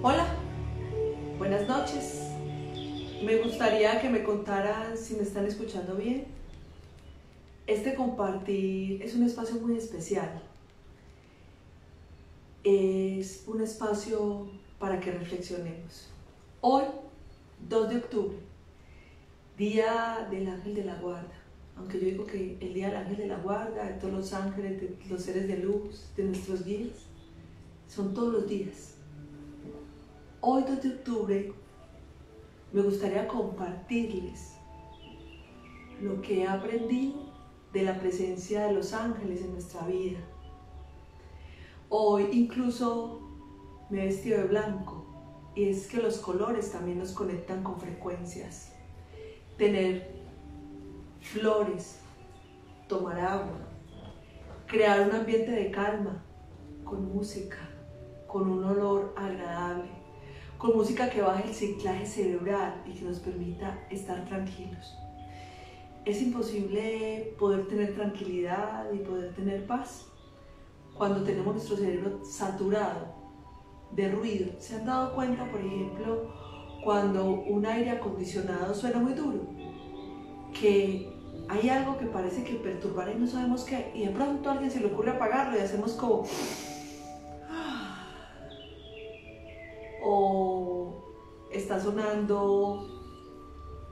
Hola, buenas noches. Me gustaría que me contaran si me están escuchando bien. Este compartir es un espacio muy especial. Es un espacio para que reflexionemos. Hoy, 2 de octubre, Día del Ángel de la Guarda. Aunque yo digo que el Día del Ángel de la Guarda, de todos los ángeles, de los seres de luz, de nuestros guías, son todos los días. Hoy, 2 de octubre, me gustaría compartirles lo que he aprendido de la presencia de los ángeles en nuestra vida. Hoy incluso me he vestido de blanco, y es que los colores también nos conectan con frecuencias. Tener flores, tomar agua, crear un ambiente de calma, con música, con un olor agradable, con música que baje el ciclaje cerebral y que nos permita estar tranquilos. Es imposible poder tener tranquilidad y poder tener paz cuando tenemos nuestro cerebro saturado de ruido. ¿Se han dado cuenta, por ejemplo, cuando un aire acondicionado suena muy duro? Que hay algo que parece que perturbará y no sabemos qué, y de pronto a alguien se le ocurre apagarlo y hacemos como... o está sonando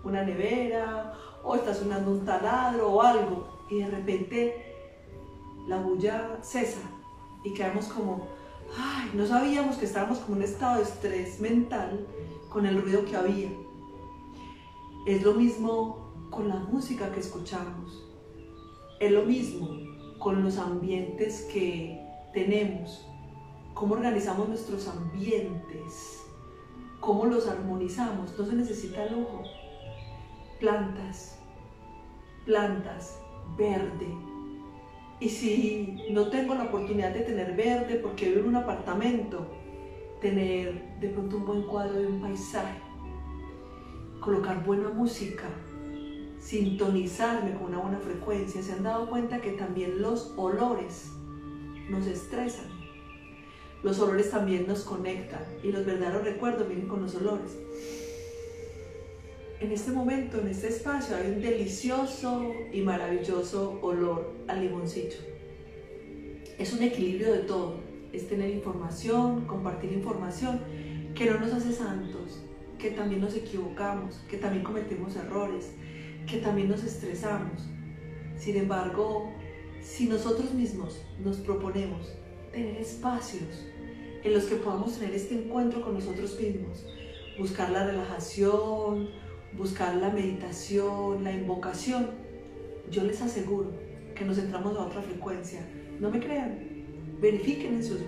una nevera, o está sonando un taladro o algo, y de repente la bulla cesa y quedamos como, ay, no sabíamos que estábamos como en un estado de estrés mental con el ruido que había. Es lo mismo con la música que escuchamos, es lo mismo con los ambientes que tenemos. Cómo organizamos nuestros ambientes, cómo los armonizamos. No se necesita el ojo. Plantas, plantas, verde. Y si no tengo la oportunidad de tener verde porque vivo en un apartamento, tener de pronto un buen cuadro de un paisaje, colocar buena música, sintonizarme con una buena frecuencia. Se han dado cuenta que también los olores nos estresan. Los olores también nos conectan, y los verdaderos recuerdos vienen con los olores. En este momento, en este espacio, hay un delicioso y maravilloso olor al limoncillo. Es un equilibrio de todo, es tener información, compartir información, que no nos hace santos, que también nos equivocamos, que también cometemos errores, que también nos estresamos. Sin embargo, si nosotros mismos nos proponemos tener espacios en los que podamos tener este encuentro con nosotros mismos, buscar la relajación, buscar la meditación, la invocación, yo les aseguro que nos entramos a otra frecuencia. No me crean, verifiquen en sus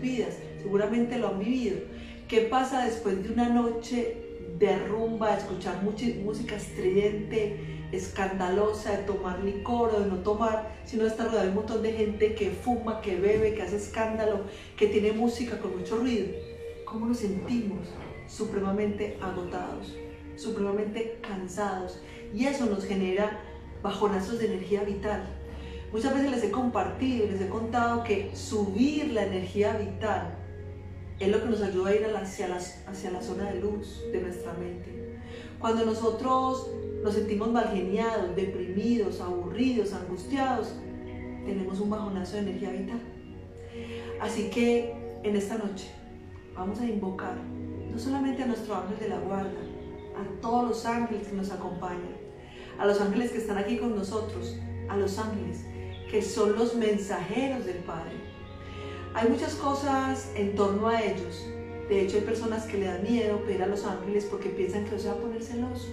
vidas, seguramente lo han vivido. ¿Qué pasa después de una noche de rumba, de escuchar música estridente, escandalosa, de tomar licor o de no tomar, sino de estar rodeado de un montón de gente que fuma, que bebe, que hace escándalo, que tiene música con mucho ruido? ¿Cómo nos sentimos? Supremamente agotados, supremamente cansados, y eso nos genera bajonazos de energía vital. Muchas veces les he compartido, les he contado que subir la energía vital es lo que nos ayuda a ir hacia la zona de luz de nuestra mente. Cuando nosotros nos sentimos malgeniados, deprimidos, aburridos, angustiados, tenemos un bajonazo de energía vital. Así que en esta noche vamos a invocar no solamente a nuestro ángel de la guarda, a todos los ángeles que nos acompañan, a los ángeles que están aquí con nosotros, a los ángeles que son los mensajeros del Padre. Hay muchas cosas en torno a ellos. De hecho, hay personas que le dan miedo pedir a los ángeles porque piensan que los va a poner celoso.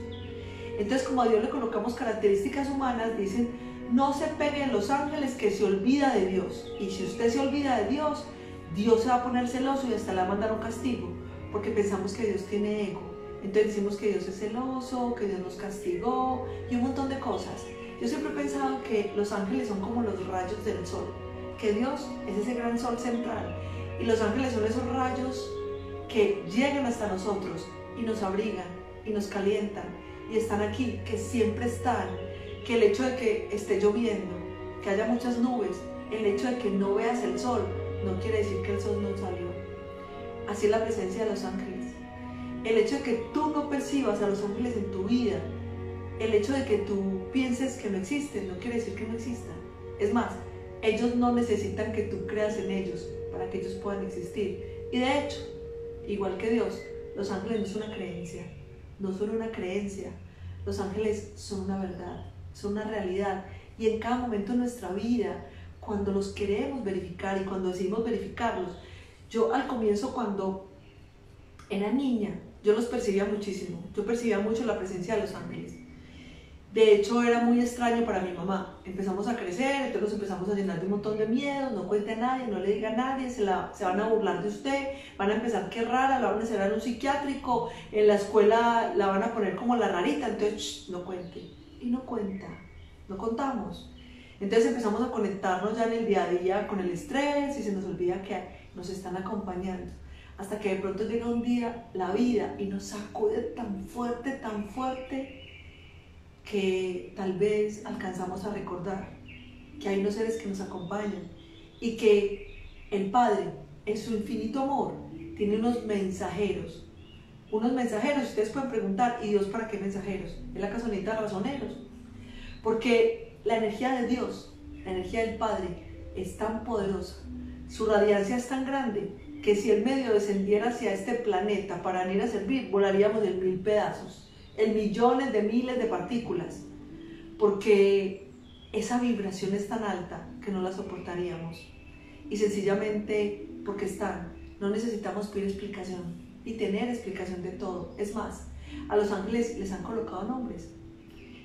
Entonces, como a Dios le colocamos características humanas, dicen, no se peguen los ángeles que se olvida de Dios. Y si usted se olvida de Dios, Dios se va a poner celoso y hasta le va a mandar un castigo, porque pensamos que Dios tiene ego. Entonces decimos que Dios es celoso, que Dios nos castigó y un montón de cosas. Yo siempre he pensado que los ángeles son como los rayos del sol, que Dios es ese gran sol central, y los ángeles son esos rayos que llegan hasta nosotros y nos abrigan y nos calientan. Y están aquí, que siempre están, que el hecho de que esté lloviendo, que haya muchas nubes, el hecho de que no veas el sol, no quiere decir que el sol no salió. Así es la presencia de los ángeles. El hecho de que tú no percibas a los ángeles en tu vida, el hecho de que tú pienses que no existen, no quiere decir que no existan. Es más, ellos no necesitan que tú creas en ellos para que ellos puedan existir. Y de hecho, igual que Dios, los ángeles no son una creencia, no son una creencia. Los ángeles son una verdad, son una realidad. Y en cada momento de nuestra vida, cuando los queremos verificar y cuando decidimos verificarlos, yo al comienzo, cuando era niña, yo los percibía muchísimo. Yo percibía mucho la presencia de los ángeles. De hecho, era muy extraño para mi mamá. Empezamos a crecer, entonces nos empezamos a llenar de un montón de miedos. No cuente a nadie, no le diga a nadie, se van a burlar de usted, van a empezar que rara, la van a encerrar en un psiquiátrico, en la escuela la van a poner como la rarita, entonces no cuente. Y no cuenta, no contamos. Entonces empezamos a conectarnos ya en el día a día con el estrés y se nos olvida que nos están acompañando. Hasta que de pronto llega un día la vida y nos sacude tan fuerte, que tal vez alcanzamos a recordar que hay unos seres que nos acompañan y que el Padre, en su infinito amor, tiene unos mensajeros. Unos mensajeros, ustedes pueden preguntar, ¿y Dios para qué mensajeros? ¿Es la casonita de razoneros? Porque la energía de Dios, la energía del Padre, es tan poderosa, su radiancia es tan grande, que si el medio descendiera hacia este planeta para venir a servir, volaríamos en 1000 pedazos, en millones de miles de partículas, porque esa vibración es tan alta que no la soportaríamos, y sencillamente porque están, no necesitamos pedir explicación y tener explicación de todo. Es más, a los ángeles les han colocado nombres.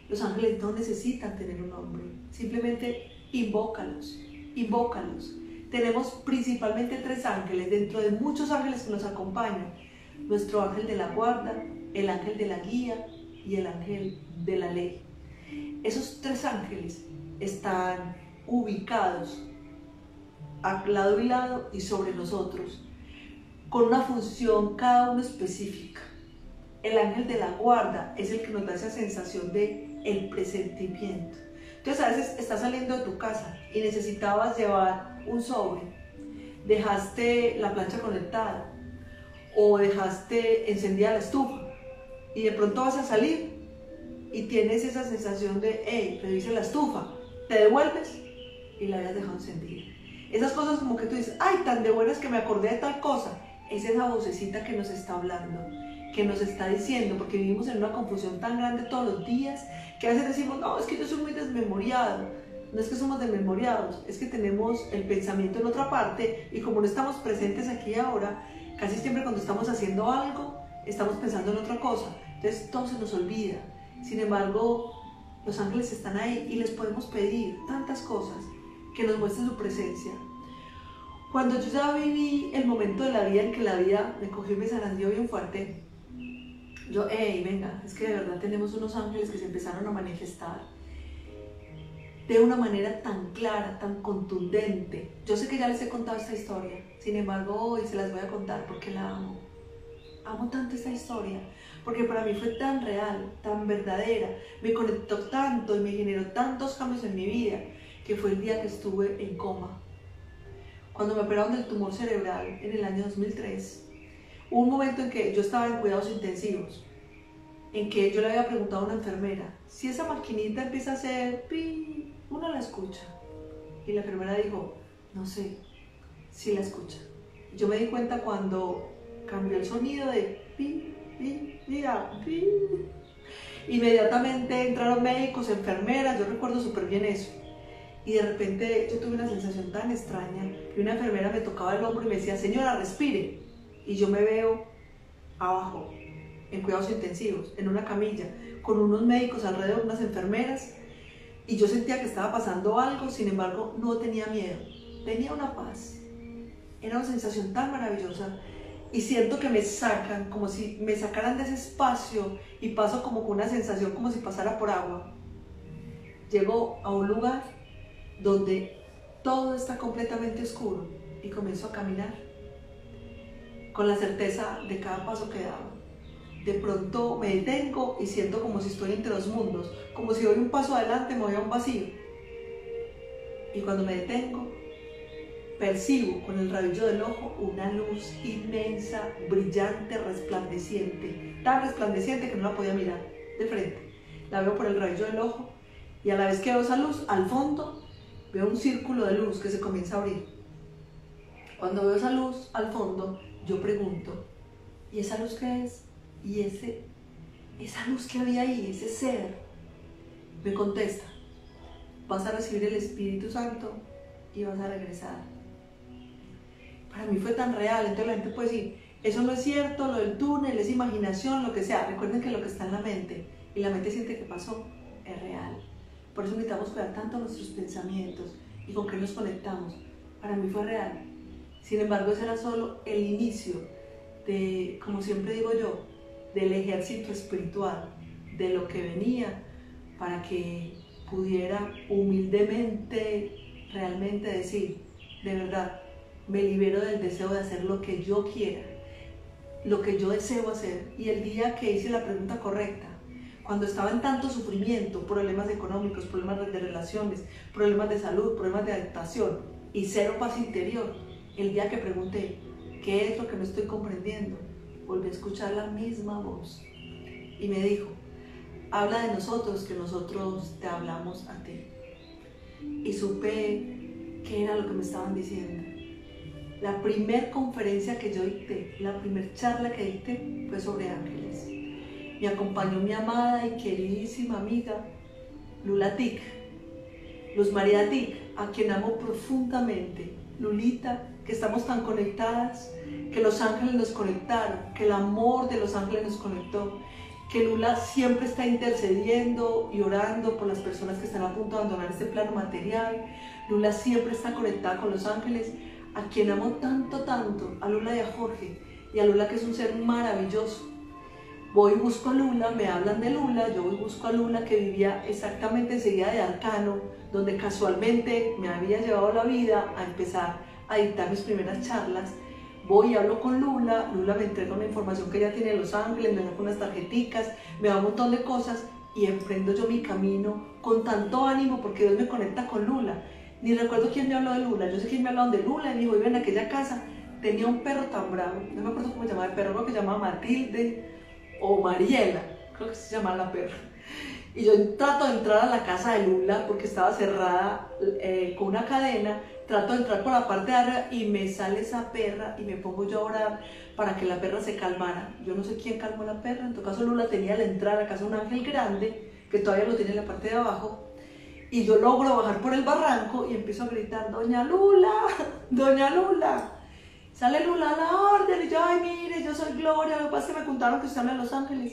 Los ángeles no necesitan tener un nombre, simplemente invócalos, invócalos. Tenemos principalmente 3 ángeles, dentro de muchos ángeles que nos acompañan: nuestro ángel de la guarda, el ángel de la guía y el ángel de la ley. Esos 3 ángeles están ubicados a lado y lado y sobre nosotros, con una función cada uno específica. El ángel de la guarda es el que nos da esa sensación de el presentimiento. Entonces a veces estás saliendo de tu casa y necesitabas llevar un sobre, dejaste la plancha conectada o dejaste encendida la estufa, y de pronto vas a salir y tienes esa sensación de, hey, revisa la estufa, te devuelves y la habías dejado encendida. Esas cosas como que tú dices, ay, tan de buenas que me acordé de tal cosa. Es esa vocecita que nos está hablando, que nos está diciendo, porque vivimos en una confusión tan grande todos los días, que a veces decimos, no, es que yo soy muy desmemoriado. No es que somos desmemoriados, es que tenemos el pensamiento en otra parte, y como no estamos presentes aquí y ahora, casi siempre cuando estamos haciendo algo, estamos pensando en otra cosa, entonces todo se nos olvida. Sin embargo, los ángeles están ahí y les podemos pedir tantas cosas que nos muestren su presencia. Cuando yo ya viví el momento de la vida en que la vida me cogió y me zarandeó bien fuerte, yo, hey, venga, es que de verdad tenemos unos ángeles que se empezaron a manifestar de una manera tan clara, tan contundente. Yo sé que ya les he contado esta historia, sin embargo hoy se las voy a contar porque la amo. Amo tanto esta historia, porque para mí fue tan real, tan verdadera, me conectó tanto y me generó tantos cambios en mi vida, que fue el día que estuve en coma. Cuando me operaron del tumor cerebral en el año 2003, hubo un momento en que yo estaba en cuidados intensivos, en que yo le había preguntado a una enfermera, si esa maquinita empieza a hacer pi, uno la escucha. Y la enfermera dijo, no sé, si la escucha. Yo me di cuenta cuando cambió el sonido de pi, pi, pi, pi. Inmediatamente entraron médicos, enfermeras, yo recuerdo súper bien eso. Y de repente yo tuve una sensación tan extraña que una enfermera me tocaba el hombro y me decía, señora, respire. Y yo me veo abajo, en cuidados intensivos, en una camilla, con unos médicos alrededor, unas enfermeras. Y yo sentía que estaba pasando algo, sin embargo no tenía miedo, tenía una paz. Era una sensación tan maravillosa. Y siento que me sacan, como si me sacaran de ese espacio, y paso como con una sensación como si pasara por agua. Llego a un lugar donde todo está completamente oscuro y comienzo a caminar con la certeza de cada paso que daba. De pronto me detengo y siento como si estoy entre dos mundos, como si doy un paso adelante me voy a un vacío. Y cuando me detengo, percibo con el rabillo del ojo una luz inmensa, brillante, resplandeciente, tan resplandeciente que no la podía mirar de frente. La veo por el rabillo del ojo y a la vez que veo esa luz, al fondo veo un círculo de luz que se comienza a abrir. Cuando veo esa luz al fondo, yo pregunto, ¿y esa luz qué es? Y esa luz que había ahí, ese ser, me contesta, vas a recibir el Espíritu Santo y vas a regresar. Para mí fue tan real, entonces la gente puede decir, eso no es cierto, lo del túnel, es imaginación, lo que sea. Recuerden que lo que está en la mente y la mente siente que pasó, es real. Por eso necesitamos cuidar tanto nuestros pensamientos y con qué nos conectamos. Para mí fue real. Sin embargo, ese era solo el inicio de, como siempre digo yo, del ejército espiritual, de lo que venía para que pudiera humildemente realmente decir, de verdad, me libero del deseo de hacer lo que yo quiera, lo que yo deseo hacer. Y el día que hice la pregunta correcta, cuando estaba en tanto sufrimiento, problemas económicos, problemas de relaciones, problemas de salud, problemas de adaptación y cero paz interior, el día que pregunté, ¿qué es lo que no estoy comprendiendo?, volví a escuchar la misma voz y me dijo, habla de nosotros que nosotros te hablamos a ti. Y supe qué era lo que me estaban diciendo. La primera conferencia que yo dicté, la primera charla que dicté fue sobre ángeles. Me acompañó mi amada y queridísima amiga Luz María Dick, a quien amo profundamente. Lulita, que estamos tan conectadas, que los ángeles nos conectaron, que el amor de los ángeles nos conectó, que Lula siempre está intercediendo y orando por las personas que están a punto de abandonar este plano material. Lula siempre está conectada con los ángeles, a quien amo tanto, tanto, a Lula y a Jorge, y a Lula que es un ser maravilloso. Voy y busco a Lula, me hablan de Lula, yo voy y busco a Lula que vivía exactamente enseguida de Alcano, donde casualmente me había llevado la vida a empezar a dictar mis primeras charlas. Voy y hablo con Lula, Lula me entrega una información que ella tiene de los ángeles, me da unas tarjeticas, me da un montón de cosas y emprendo yo mi camino con tanto ánimo porque Dios me conecta con Lula. Ni recuerdo quién me habló de Lula, yo sé quién me habló de Lula y me dijo, iba en aquella casa, tenía un perro tan bravo, no me acuerdo cómo se llamaba el perro, creo que se llamaba Matilde o Mariela, creo que se llamaba la perra. Y yo trato de entrar a la casa de Lula porque estaba cerrada con una cadena, trato de entrar por la parte de arriba y me sale esa perra y me pongo yo a orar para que la perra se calmara. Yo no sé quién calmó la perra, en todo caso Lula tenía al entrar a la casa un ángel grande que todavía lo tiene en la parte de abajo y yo logro bajar por el barranco y empiezo a gritar, Doña Lula, Doña Lula. Sale Lula a la orden y yo, ay mire, yo soy Gloria, lo que pasa es que me contaron que usted habla de los ángeles.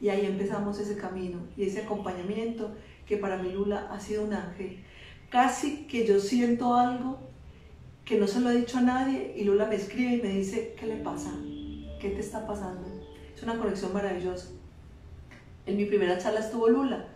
Y ahí empezamos ese camino y ese acompañamiento que para mí Lula ha sido un ángel. Casi que yo siento algo que no se lo he dicho a nadie y Lula me escribe y me dice, ¿qué le pasa? ¿Qué te está pasando? Es una conexión maravillosa. En mi primera charla estuvo Lula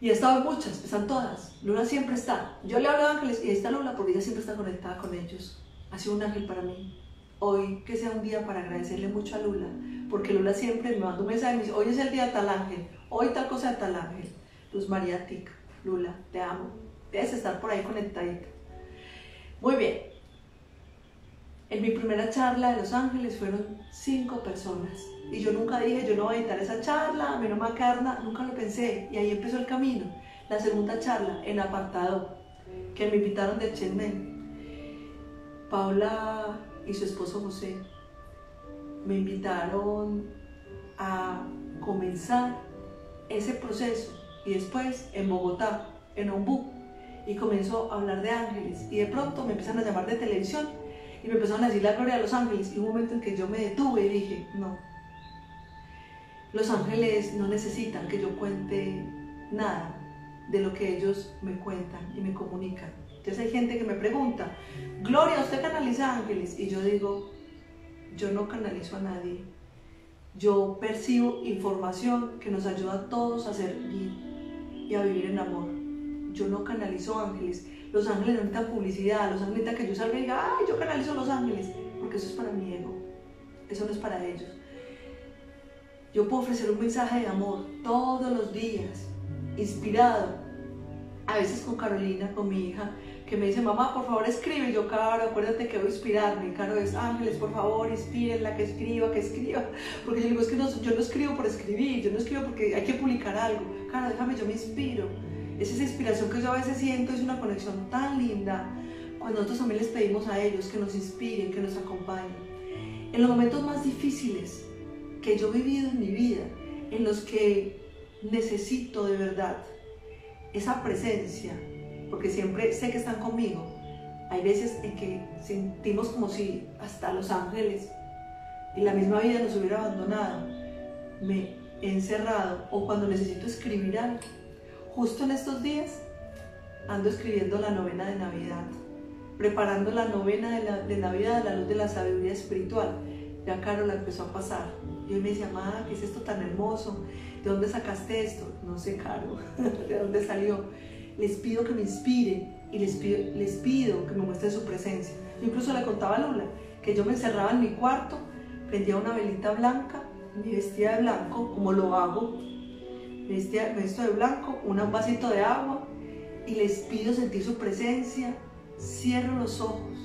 y he estado en muchas, están todas. Lula siempre está. Yo le hablo de ángeles y ahí está Lula porque ella siempre está conectada con ellos. Ha sido un ángel para mí. Hoy que sea un día para agradecerle mucho a Lula, porque Lula siempre me manda un mensaje y me dice, hoy es el día de tal ángel, hoy tal cosa de tal ángel. Luz María Dick, Lula, te amo, debes estar por ahí conectadita. Muy bien, en mi primera charla de los ángeles fueron 5 personas y yo nunca dije, yo no voy a editar esa charla, a mí no me acarna, nunca lo pensé y ahí empezó el camino. La segunda charla en apartado, que me invitaron de Chenmen, Paula y su esposo José, me invitaron a comenzar ese proceso y después en Bogotá, en Ombú, y comenzó a hablar de ángeles y de pronto me empiezan a llamar de televisión y me empezaron a decir la gloria de los ángeles y un momento en que yo me detuve y dije, no, los ángeles no necesitan que yo cuente nada de lo que ellos me cuentan y me comunican. Entonces hay gente que me pregunta, Gloria, ¿usted canaliza ángeles? Y yo digo, yo no canalizo a nadie. Yo percibo información que nos ayuda a todos a ser bien y a vivir en amor. Yo no canalizo ángeles. Los ángeles no necesitan publicidad, los ángeles necesitan que yo salga y diga, ¡ay, yo canalizo a los ángeles! Porque eso es para mi ego, eso no es para ellos. Yo puedo ofrecer un mensaje de amor todos los días, inspirado, a veces con Carolina, con mi hija, que me dice, mamá, por favor escribe, y yo, Caro, acuérdate que voy a inspirarme, Caro es ángeles, por favor, inspírenla, que escriba, porque yo digo, es que no, yo no escribo por escribir, yo no escribo porque hay que publicar algo, Caro, déjame, yo me inspiro, es esa inspiración que yo a veces siento, es una conexión tan linda, cuando nosotros también les pedimos a ellos que nos inspiren, que nos acompañen, en los momentos más difíciles que yo he vivido en mi vida, en los que necesito de verdad esa presencia, porque siempre sé que están conmigo. Hay veces en que sentimos como si hasta los ángeles y la misma vida nos hubiera abandonado. Me he encerrado, o cuando necesito escribir algo. Justo en estos días ando escribiendo la novena de Navidad, preparando la novena de Navidad a la luz de la sabiduría espiritual. Ya Caro la empezó a pasar. Y hoy me decía, mamá, ¿qué es esto tan hermoso? ¿De dónde sacaste esto? No sé, Caro, ¿de dónde salió? Les pido que me inspiren y les pido que me muestren su presencia. Yo incluso le contaba a Lula que yo me encerraba en mi cuarto, prendía una velita blanca, me vestía de blanco, como lo hago, me visto de blanco, un vasito de agua, y les pido sentir su presencia, cierro los ojos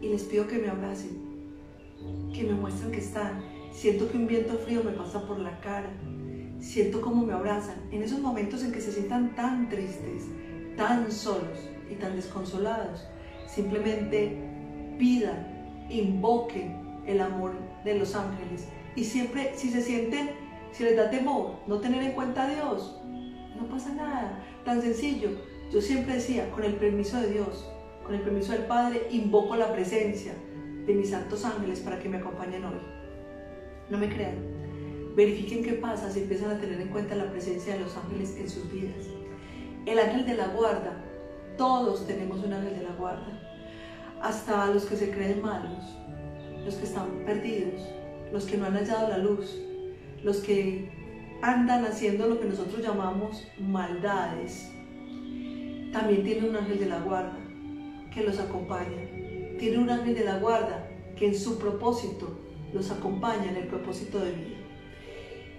y les pido que me abracen, que me muestren que están. Siento que un viento frío me pasa por la cara, siento cómo me abrazan. En esos momentos en que se sientan tan tristes, tan solos y tan desconsolados, simplemente pidan, invoquen el amor de los ángeles. Y siempre, si se sienten, si les da temor no tener en cuenta a Dios, no pasa nada, tan sencillo. Yo siempre decía, con el permiso de Dios, con el permiso del Padre, invoco la presencia de mis santos ángeles para que me acompañen hoy. No me crean, verifiquen qué pasa si empiezan a tener en cuenta la presencia de los ángeles en sus vidas. El ángel de la guarda, todos tenemos un ángel de la guarda, hasta los que se creen malos, los que están perdidos, los que no han hallado la luz, los que andan haciendo lo que nosotros llamamos maldades, también tiene un ángel de la guarda que los acompaña, tiene un ángel de la guarda que en su propósito los acompaña en el propósito de vida.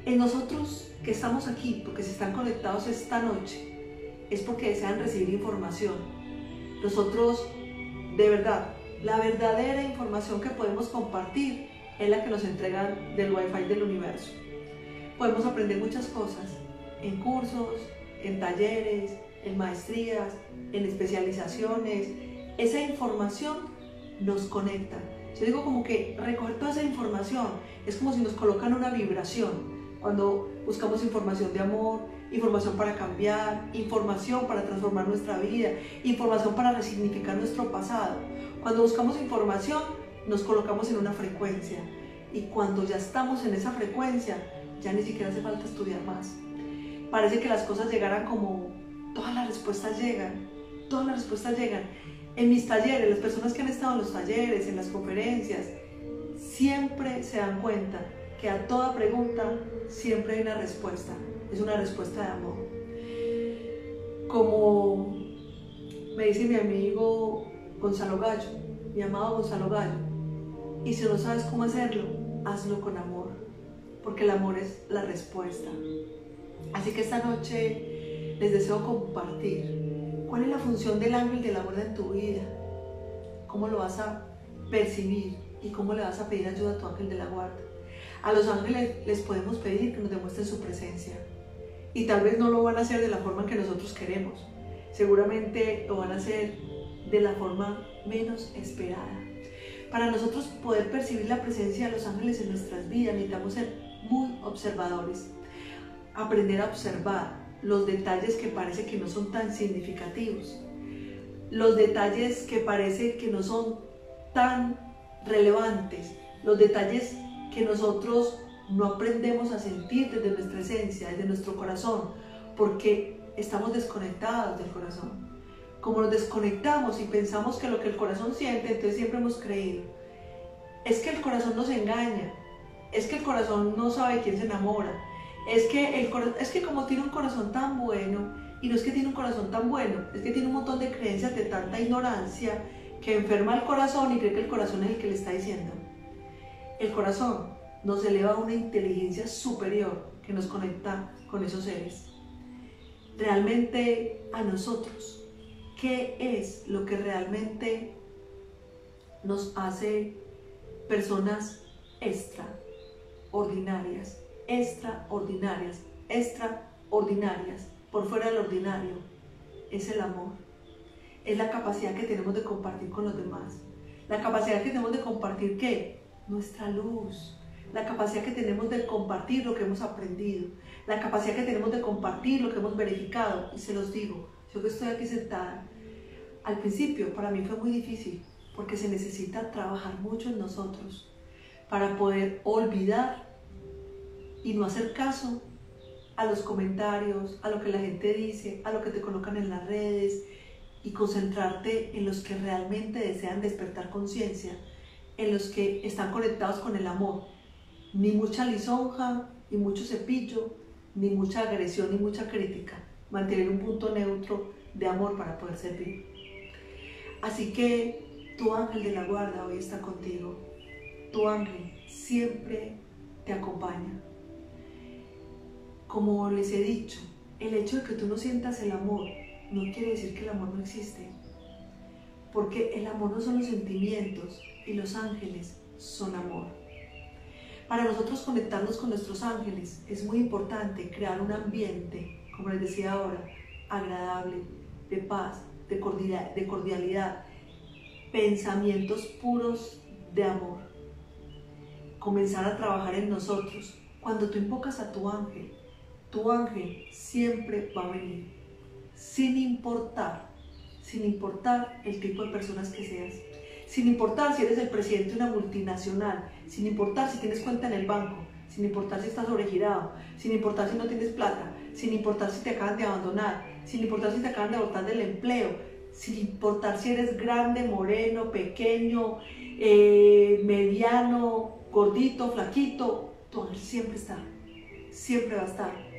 En nosotros que estamos aquí, porque se están conectados esta noche, es porque desean recibir información. Nosotros, de verdad, la verdadera información que podemos compartir es la que nos entregan del Wi-Fi del universo. Podemos aprender muchas cosas, en cursos, en talleres, en maestrías, en especializaciones. Esa información nos conecta. Yo digo como que recoger toda esa información es como si nos colocan una vibración. Cuando buscamos información de amor, información para cambiar, información para transformar nuestra vida, información para resignificar nuestro pasado. Cuando buscamos información, nos colocamos en una frecuencia. Y cuando ya estamos en esa frecuencia, ya ni siquiera hace falta estudiar más. Parece que las cosas llegaran como... Todas las respuestas llegan, todas las respuestas llegan. En mis talleres, las personas que han estado en los talleres, en las conferencias, siempre se dan cuenta que a toda pregunta siempre hay una respuesta. Es una respuesta de amor. Como me dice mi amigo Gonzalo Gallo, mi amado Gonzalo Gallo, y si no sabes cómo hacerlo, hazlo con amor, porque el amor es la respuesta. Así que esta noche les deseo compartir cuál es la función del ángel de la guarda en tu vida, cómo lo vas a percibir y cómo le vas a pedir ayuda a tu ángel de la guarda. A los ángeles les podemos pedir que nos demuestren su presencia y tal vez no lo van a hacer de la forma que nosotros queremos, seguramente lo van a hacer de la forma menos esperada. Para nosotros poder percibir la presencia de los ángeles en nuestras vidas necesitamos ser muy observadores, aprender a observar los detalles que parece que no son tan significativos, los detalles que parece que no son tan relevantes, los detalles que nosotros no aprendemos a sentir desde nuestra esencia, desde nuestro corazón, porque estamos desconectados del corazón. Como nos desconectamos y pensamos que lo que el corazón siente, entonces siempre hemos creído, es que el corazón nos engaña, es que el corazón no sabe quién se enamora, Es que como tiene un corazón tan bueno, y no es que tiene un corazón tan bueno, es que tiene un montón de creencias de tanta ignorancia que enferma el corazón y cree que el corazón es el que le está diciendo. El corazón nos eleva a una inteligencia superior que nos conecta con esos seres. Realmente a nosotros, qué es lo que realmente nos hace personas extraordinarias, por fuera del ordinario. Es el amor, es la capacidad que tenemos de compartir con los demás, la capacidad que tenemos de compartir ¿qué? Nuestra luz, la capacidad que tenemos de compartir lo que hemos aprendido, la capacidad que tenemos de compartir lo que hemos verificado. Y se los digo, yo que estoy aquí sentada, al principio para mí fue muy difícil, porque se necesita trabajar mucho en nosotros para poder olvidar y no hacer caso a los comentarios, a lo que la gente dice, a lo que te colocan en las redes, y concentrarte en los que realmente desean despertar conciencia, en los que están conectados con el amor. Ni mucha lisonja, ni mucho cepillo, ni mucha agresión, ni mucha crítica. Mantener un punto neutro de amor para poder servir. Así que tu ángel de la guarda hoy está contigo. Tu ángel siempre te acompaña. Como les he dicho, el hecho de que tú no sientas el amor no quiere decir que el amor no existe, porque el amor no son los sentimientos y los ángeles son amor. Para nosotros conectarnos con nuestros ángeles es muy importante crear un ambiente, como les decía ahora, agradable, de paz, de cordialidad, pensamientos puros de amor. Comenzar a trabajar en nosotros. Cuando tú invocas a tu ángel siempre va a venir, sin importar el tipo de personas que seas, sin importar si eres el presidente de una multinacional, sin importar si tienes cuenta en el banco, sin importar si estás sobregirado, sin importar si no tienes plata, sin importar si te acaban de abandonar, sin importar si te acaban de botar del empleo, sin importar si eres grande, moreno, pequeño, mediano, gordito, flaquito, tu ángel siempre está, siempre va a estar.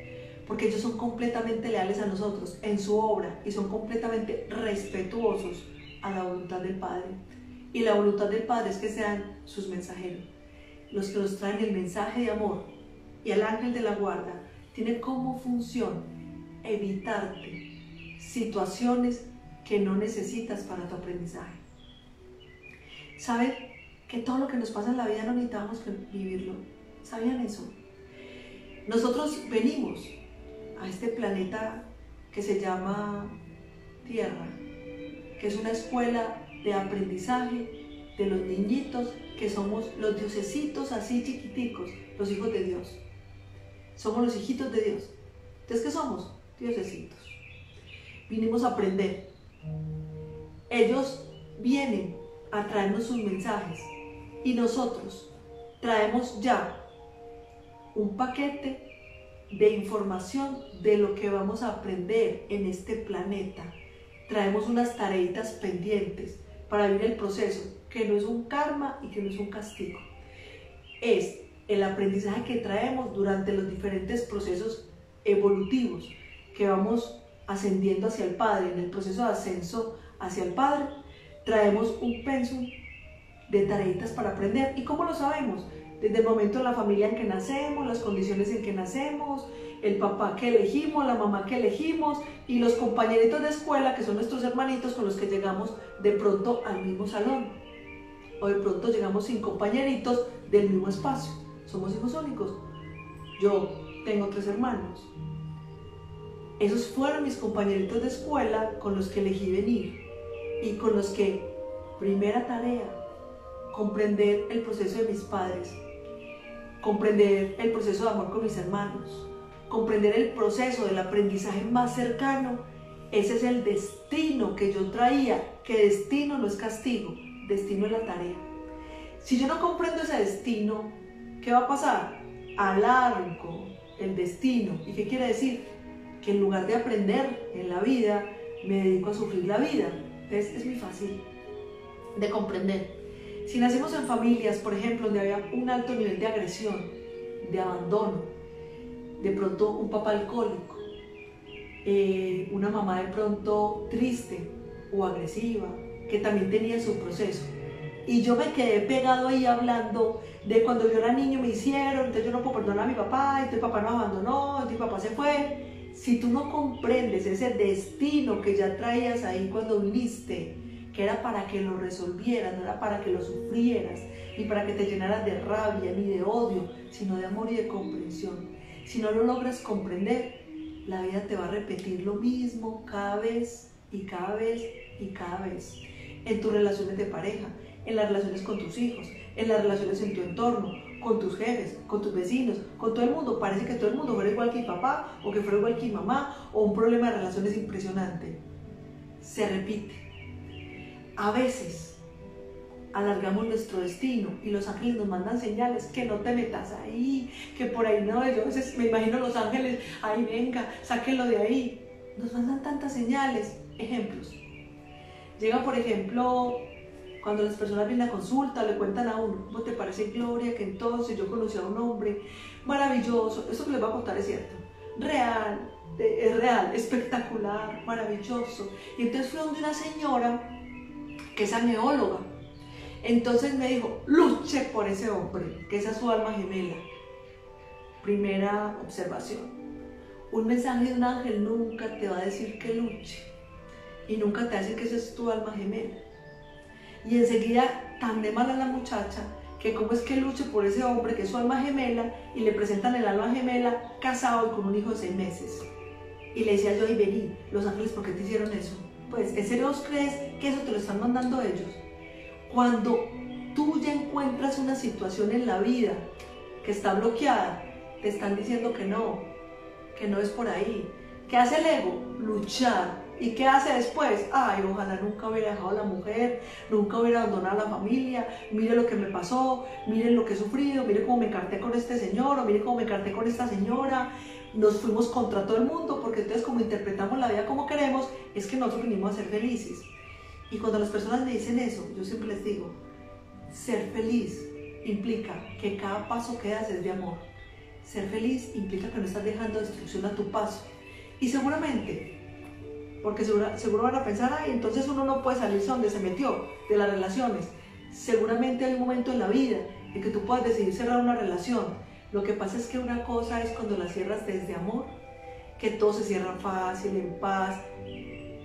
Porque ellos son completamente leales a nosotros en su obra y son completamente respetuosos a la voluntad del Padre. Y la voluntad del Padre es que sean sus mensajeros, los que nos traen el mensaje de amor. Y el ángel de la guarda tiene como función evitarte situaciones que no necesitas para tu aprendizaje. ¿Saben que todo lo que nos pasa en la vida no necesitamos vivirlo? ¿Sabían eso? Nosotros venimos a este planeta que se llama Tierra, que es una escuela de aprendizaje de los niñitos que somos los diosecitos así chiquiticos, los hijos de Dios. Somos los hijitos de Dios. Entonces, ¿qué somos? Diosecitos. Vinimos a aprender. Ellos vienen a traernos sus mensajes y nosotros traemos ya un paquete de información de lo que vamos a aprender en este planeta. Traemos unas tareitas pendientes para vivir el proceso, que no es un karma y que no es un castigo. Es el aprendizaje que traemos durante los diferentes procesos evolutivos que vamos ascendiendo hacia el Padre. En el proceso de ascenso hacia el Padre traemos un pensum de tareitas para aprender. ¿Y cómo lo sabemos? Desde el momento de la familia en que nacemos, las condiciones en que nacemos, el papá que elegimos, la mamá que elegimos y los compañeritos de escuela que son nuestros hermanitos con los que llegamos de pronto al mismo salón. O de pronto llegamos sin compañeritos del mismo espacio. Somos hijos únicos. Yo tengo 3 hermanos. Esos fueron mis compañeritos de escuela con los que elegí venir y con los que, primera tarea, comprender el proceso de mis padres. Comprender el proceso de amor con mis hermanos, comprender el proceso del aprendizaje más cercano. Ese es el destino que yo traía, que destino no es castigo, destino es la tarea. Si yo no comprendo ese destino, ¿qué va a pasar? Alargo el destino. ¿Y qué quiere decir? Que en lugar de aprender en la vida, me dedico a sufrir la vida. Entonces es muy fácil de comprender. Si nacemos en familias, por ejemplo, donde había un alto nivel de agresión, de abandono, de pronto un papá alcohólico, una mamá de pronto triste o agresiva, que también tenía su proceso, y yo me quedé pegado ahí hablando de cuando yo era niño me hicieron, entonces yo no puedo perdonar a mi papá, entonces papá no abandonó, entonces papá se fue, Si tú no comprendes ese destino que ya traías ahí cuando viniste, que era para que lo resolvieras, no era para que lo sufrieras, ni para que te llenaras de rabia, ni de odio, sino de amor y de comprensión. Si no lo logras comprender, la vida te va a repetir lo mismo cada vez y cada vez y cada vez. En tus relaciones de pareja, en las relaciones con tus hijos, en las relaciones en tu entorno, con tus jefes, con tus vecinos, con todo el mundo. Parece que todo el mundo fuera igual que mi papá, o que fuera igual que mi mamá, o un problema de relaciones impresionante. Se repite. A veces alargamos nuestro destino y los ángeles nos mandan señales que no te metas ahí, que por ahí no. Yo a veces me imagino los ángeles, ay venga, sáquenlo de ahí. Nos mandan tantas señales. Ejemplos. Llega, por ejemplo, cuando las personas vienen a consulta, le cuentan a uno, ¿cómo te parece, Gloria, que entonces yo conocí a un hombre maravilloso? Eso que les voy a contar es cierto, real, espectacular, maravilloso. Y entonces fui donde una señora que es aneóloga. Entonces me dijo, luche por ese hombre, que esa es su alma gemela. Primera observación. Un mensaje de un ángel nunca te va a decir que luche, y nunca te va a decir que esa es tu alma gemela. Y enseguida, tan de mala la muchacha, que cómo es que luche por ese hombre que es su alma gemela, y le presentan el alma gemela casado y con un hijo de 6 meses. Y le decía yo, y vení, los ángeles, ¿por qué te hicieron eso? Pues, ¿en serio vos crees que eso te lo están mandando ellos? Cuando tú ya encuentras una situación en la vida que está bloqueada, te están diciendo que no es por ahí. ¿Qué hace el ego? Luchar. ¿Y qué hace después? Ay, ojalá nunca hubiera dejado a la mujer, nunca hubiera abandonado a la familia, mire lo que me pasó, miren lo que he sufrido, mire cómo me carté con este señor, o mire cómo me carté con esta señora. Nos fuimos contra todo el mundo, porque entonces como interpretamos la vida como queremos, es que nosotros venimos a ser felices. Y cuando las personas me dicen eso, yo siempre les digo, ser feliz implica que cada paso que das es de amor. Ser feliz implica que no estás dejando destrucción a tu paso. Y seguramente, porque seguro van a pensar, ay, entonces uno no puede salirse donde se metió, de las relaciones. Seguramente hay un momento en la vida en que tú puedas decidir cerrar una relación. Lo que pasa es que una cosa es cuando la cierras desde amor, que todo se cierra fácil, en paz.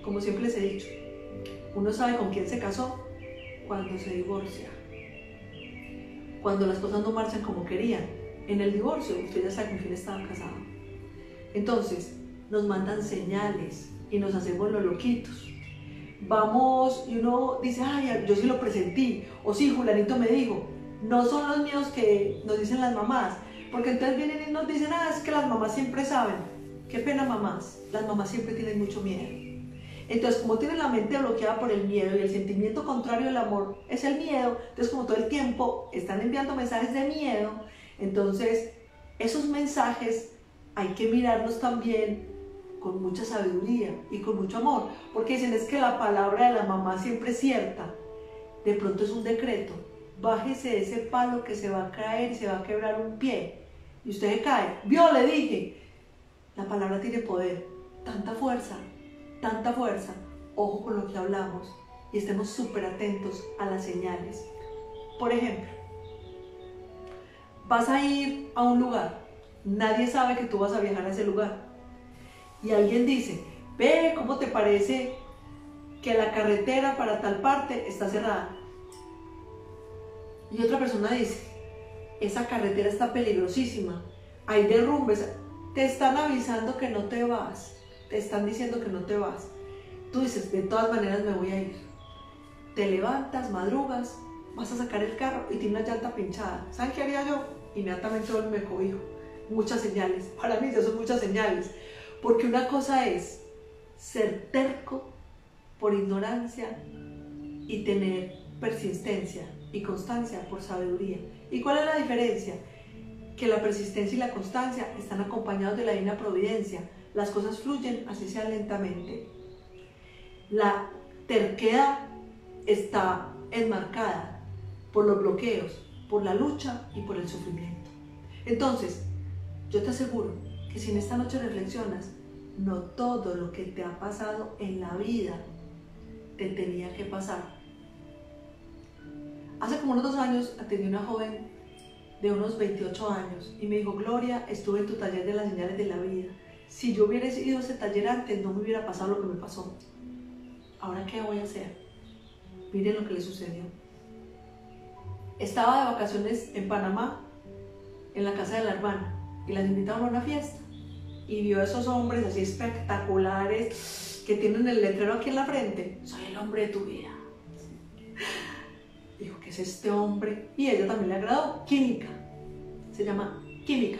Como siempre les he dicho, uno sabe con quién se casó cuando se divorcia. Cuando las cosas no marchan como querían, en el divorcio, usted ya sabe con quién estaba casado. Entonces, nos mandan señales y nos hacemos los loquitos. Vamos y uno dice, ay, yo sí lo presentí, o sí, fulanito me dijo. No son los míos que nos dicen las mamás, porque entonces vienen y nos dicen, ah, es que las mamás siempre saben. Qué pena, mamás, las mamás siempre tienen mucho miedo. Entonces, como tienen la mente bloqueada por el miedo, y el sentimiento contrario del amor es el miedo, entonces como todo el tiempo están enviando mensajes de miedo, entonces esos mensajes hay que mirarlos también con mucha sabiduría y con mucho amor, porque dicen, es que la palabra de la mamá siempre es cierta. De pronto es un decreto, bájese de ese palo que se va a caer y se va a quebrar un pie, y usted se cae. Vio, le dije. La palabra tiene poder, tanta fuerza, tanta fuerza. Ojo con lo que hablamos y estemos súper atentos a las señales. Por ejemplo, vas a ir a un lugar, nadie sabe que tú vas a viajar a ese lugar, y alguien dice, ve, ¿cómo te parece que la carretera para tal parte está cerrada? Y otra persona dice, esa carretera está peligrosísima, hay derrumbes. Te están avisando que no te vas, te están diciendo que no te vas. Tú dices, de todas maneras me voy a ir. Te levantas, madrugas, vas a sacar el carro y tiene una llanta pinchada. ¿Saben qué haría yo? Inmediatamente me cobijo. Muchas señales, para mí ya son muchas señales. Porque una cosa es ser terco por ignorancia y tener persistencia y constancia por sabiduría. ¿Y cuál es la diferencia? Que la persistencia y la constancia están acompañados de la divina providencia. Las cosas fluyen, así sea lentamente. La terquedad está enmarcada por los bloqueos, por la lucha y por el sufrimiento. Entonces, yo te aseguro que si en esta noche reflexionas, no todo lo que te ha pasado en la vida te tenía que pasar. Hace como unos 2 años atendí a una joven de unos 28 años y me dijo, Gloria, estuve en tu taller de las señales de la vida. si yo hubiera ido a ese taller antes, no me hubiera pasado lo que me pasó. ¿Ahora qué voy a hacer? Miren lo que le sucedió. Estaba de vacaciones en Panamá, en la casa de la hermana, y las invitaron a una fiesta. Y vio a esos hombres así espectaculares que tienen el letrero aquí en la frente. Soy el hombre de tu vida. Dijo, ¿qué es este hombre? Y ella también le agradó. Química. Se llama química.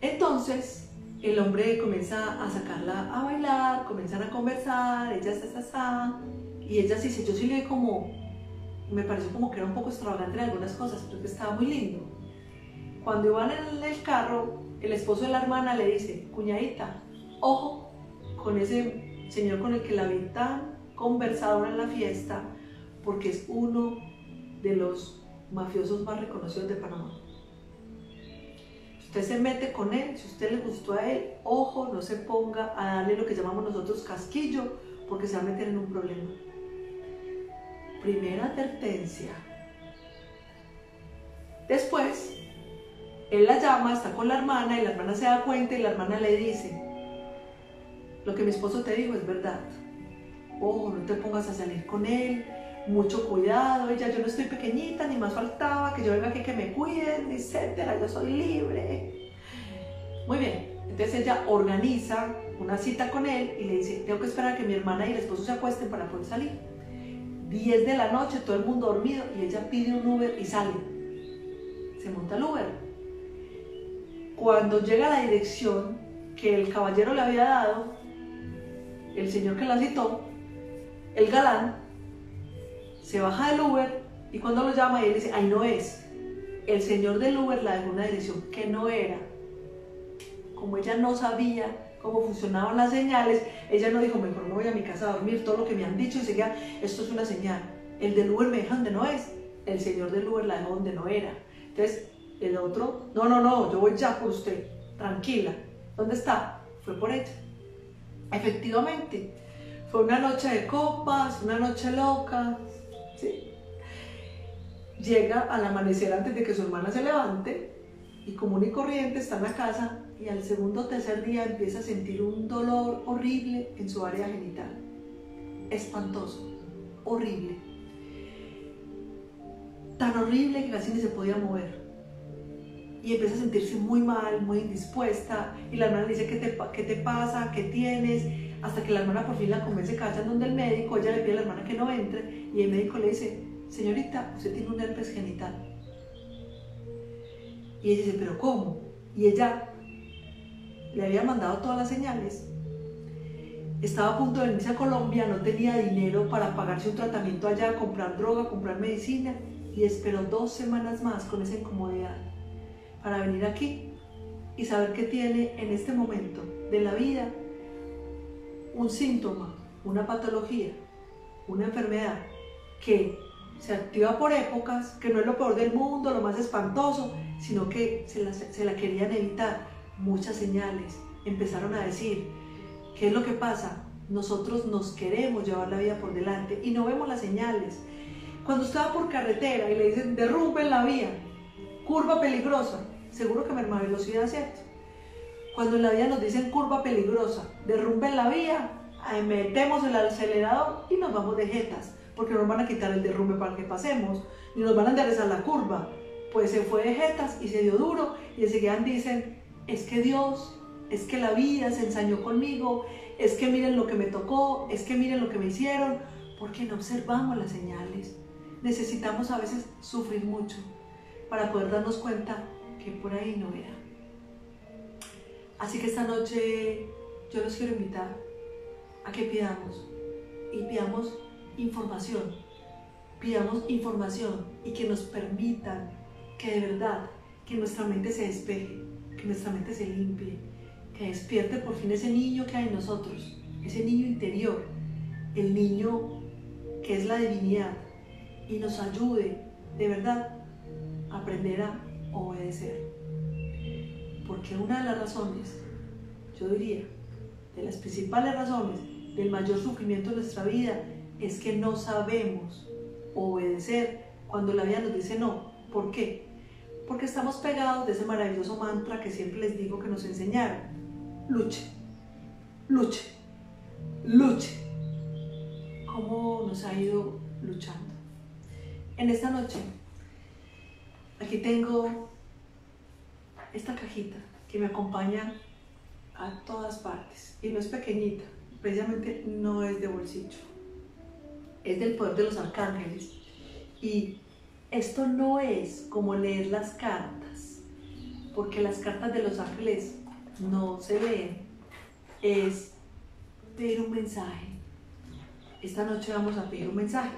Entonces, el hombre comienza a sacarla a bailar, comienzan a conversar, ella está. Y ella dice, yo sí le vi como, me pareció como que era un poco extravagante en algunas cosas, pero que estaba muy lindo. Cuando iban en el carro, el esposo de la hermana le dice, cuñadita, ojo con ese señor con el que la vi tan conversadora en la fiesta, porque es uno de los mafiosos más reconocidos de Panamá. Usted se mete con él, si usted le gustó a él, ojo, no se ponga a darle lo que llamamos nosotros casquillo, porque se va a meter en un problema. Primera advertencia. Después, él la llama, está con la hermana, y la hermana se da cuenta, y la hermana le dice, lo que mi esposo te dijo es verdad. Ojo, no te pongas a salir con él, mucho cuidado, ella, yo no estoy pequeñita, ni más faltaba que yo venga aquí que me cuiden, etcétera, yo soy libre. Muy bien, entonces ella organiza una cita con él y le dice, tengo que esperar a que mi hermana y el esposo se acuesten para poder salir. 10 de la noche, todo el mundo dormido, y ella pide un Uber y sale. Se monta el Uber. Cuando llega a la dirección que el caballero le había dado, el señor que la citó, el galán, se baja del Uber y cuando lo llama, él dice, ahí no es. El señor del Uber la dejó en una dirección que no era. Como ella no sabía cómo funcionaban las señales, ella no dijo, mejor me voy a mi casa a dormir, todo lo que me han dicho, y seguía, esto es una señal. El del Uber me deja donde no es. El señor del Uber la dejó donde no era. Entonces, el otro, no, no, no, yo voy ya por usted, tranquila. ¿Dónde está? Fue por ella. Efectivamente, fue una noche de copas, una noche loca. Sí. Llega al amanecer antes de que su hermana se levante y común y corriente está en la casa y al segundo o tercer día empieza a sentir un dolor horrible en su área genital, espantoso, horrible, tan horrible que casi ni se podía mover y empieza a sentirse muy mal, muy indispuesta y la hermana le dice ¿qué te pasa? ¿Qué tienes? Hasta que la hermana por fin la convence que vayan donde el médico, ella le pide a la hermana que no entre y el médico le dice, señorita, usted tiene un herpes genital. Y ella dice, ¿pero cómo? Y ella le había mandado todas las señales, estaba a punto de venirse a Colombia, no tenía dinero para pagarse un tratamiento allá, comprar droga, comprar medicina y esperó 2 semanas más con esa incomodidad para venir aquí y saber que tiene en este momento de la vida un síntoma, una patología, una enfermedad que se activa por épocas, que no es lo peor del mundo, lo más espantoso, sino que se la querían evitar. Muchas señales empezaron a decir, ¿qué es lo que pasa? Nosotros nos queremos llevar la vida por delante y no vemos las señales. Cuando usted va por carretera y le dicen, derrumben la vía, curva peligrosa, seguro que merma velocidad, ¿cierto? Cuando en la vida nos dicen curva peligrosa, derrumben la vía, metemos el acelerador y nos vamos de jetas, porque nos van a quitar el derrumbe para que pasemos, ni nos van a enderezar la curva. Pues se fue de jetas y se dio duro, y enseguida dicen, es que Dios, es que la vida se ensañó conmigo, es que miren lo que me tocó, es que miren lo que me hicieron, porque no observamos las señales. Necesitamos a veces sufrir mucho para poder darnos cuenta que por ahí no era. Así que esta noche yo los quiero invitar a que pidamos información, y que nos permitan que de verdad, que nuestra mente se despeje, que nuestra mente se limpie, que despierte por fin ese niño que hay en nosotros, ese niño interior, el niño que es la divinidad y nos ayude de verdad a aprender a obedecer. Porque una de las razones, yo diría, de las principales razones del mayor sufrimiento de nuestra vida es que no sabemos obedecer cuando la vida nos dice no. ¿Por qué? porque estamos pegados de ese maravilloso mantra que siempre les digo que nos enseñaron: luche, luche, luche. ¿Cómo nos ha ido luchando? En esta noche, aquí tengo esta cajita que me acompaña a todas partes, y no es pequeñita, precisamente no es de bolsillo, es del Poder de los Arcángeles. Y esto no es como leer las cartas, porque las cartas de los ángeles no se leen, es pedir un mensaje. Esta noche vamos a pedir un mensaje,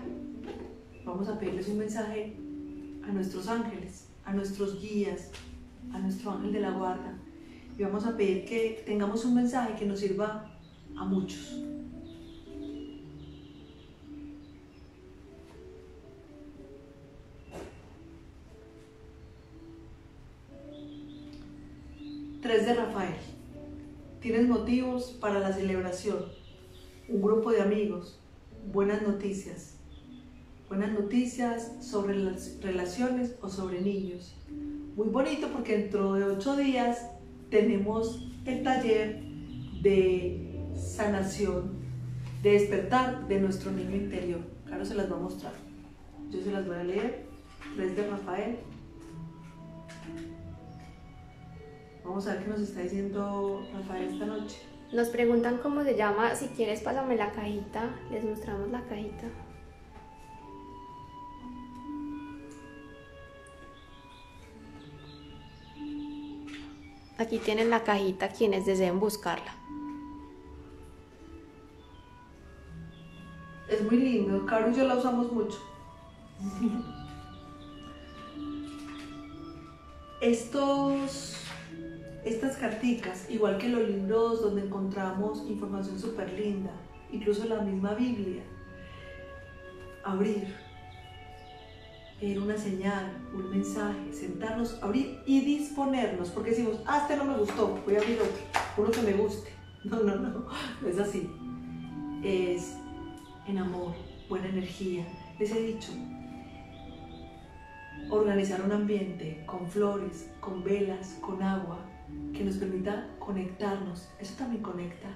vamos a pedirles un mensaje a nuestros ángeles, a nuestros guías, a nuestro ángel de la guarda, y vamos a pedir que tengamos un mensaje que nos sirva a muchos. De Rafael: tienes motivos para la celebración, un grupo de amigos, buenas noticias sobre las relaciones o sobre niños. Muy bonito, porque dentro de 8 días tenemos el taller de sanación, de despertar de nuestro niño interior. Caro se las va a mostrar, yo se las voy a leer. 3 de Rafael. Vamos a ver qué nos está diciendo Rafael esta noche. Nos preguntan cómo se llama. Si quieres, pásame la cajita. Les mostramos la cajita. Aquí tienen la cajita, quienes deseen buscarla. Es muy lindo. Caro y yo la usamos mucho. Estas carticas, igual que los libros donde encontramos información súper linda, incluso la misma Biblia, abrir, era una señal, un mensaje, sentarnos, abrir y disponernos, porque decimos, este no me gustó, voy a abrir otro, uno que me guste. No es así, es en amor, buena energía. Les he dicho, organizar un ambiente con flores, con velas, con agua, que nos permita conectarnos. Eso también conecta.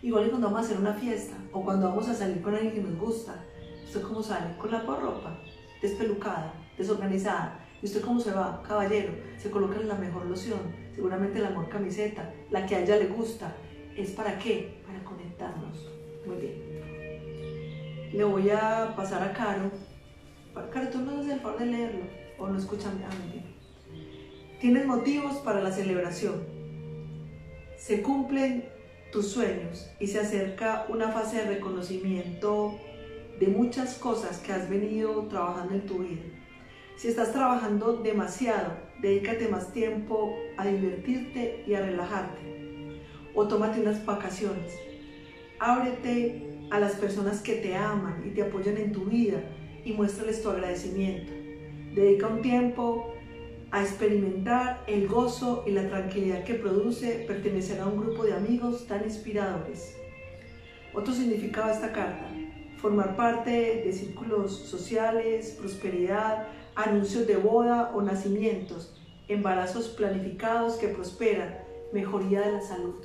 Igual que cuando vamos a hacer una fiesta o cuando vamos a salir con alguien que nos gusta. ¿Usted cómo sale? Con la ropa despelucada, desorganizada. ¿Y usted cómo se va, caballero? Se coloca la mejor loción, seguramente la mejor camiseta, la que a ella le gusta. ¿Es para qué? Para conectarnos. Muy bien. Le voy a pasar a Caro. Caro, tú no haces el favor de leerlo, o no escuchan a mí. Tienes motivos para la celebración. Se cumplen tus sueños y se acerca una fase de reconocimiento de muchas cosas que has venido trabajando en tu vida. Si estás trabajando demasiado, dedícate más tiempo a divertirte y a relajarte. O tómate unas vacaciones. Ábrete a las personas que te aman y te apoyan en tu vida y muéstrales tu agradecimiento. Dedica un tiempo a experimentar el gozo y la tranquilidad que produce pertenecer a un grupo de amigos tan inspiradores. Otro significado de esta carta: formar parte de círculos sociales, prosperidad, anuncios de boda o nacimientos, embarazos planificados que prosperan, mejoría de la salud.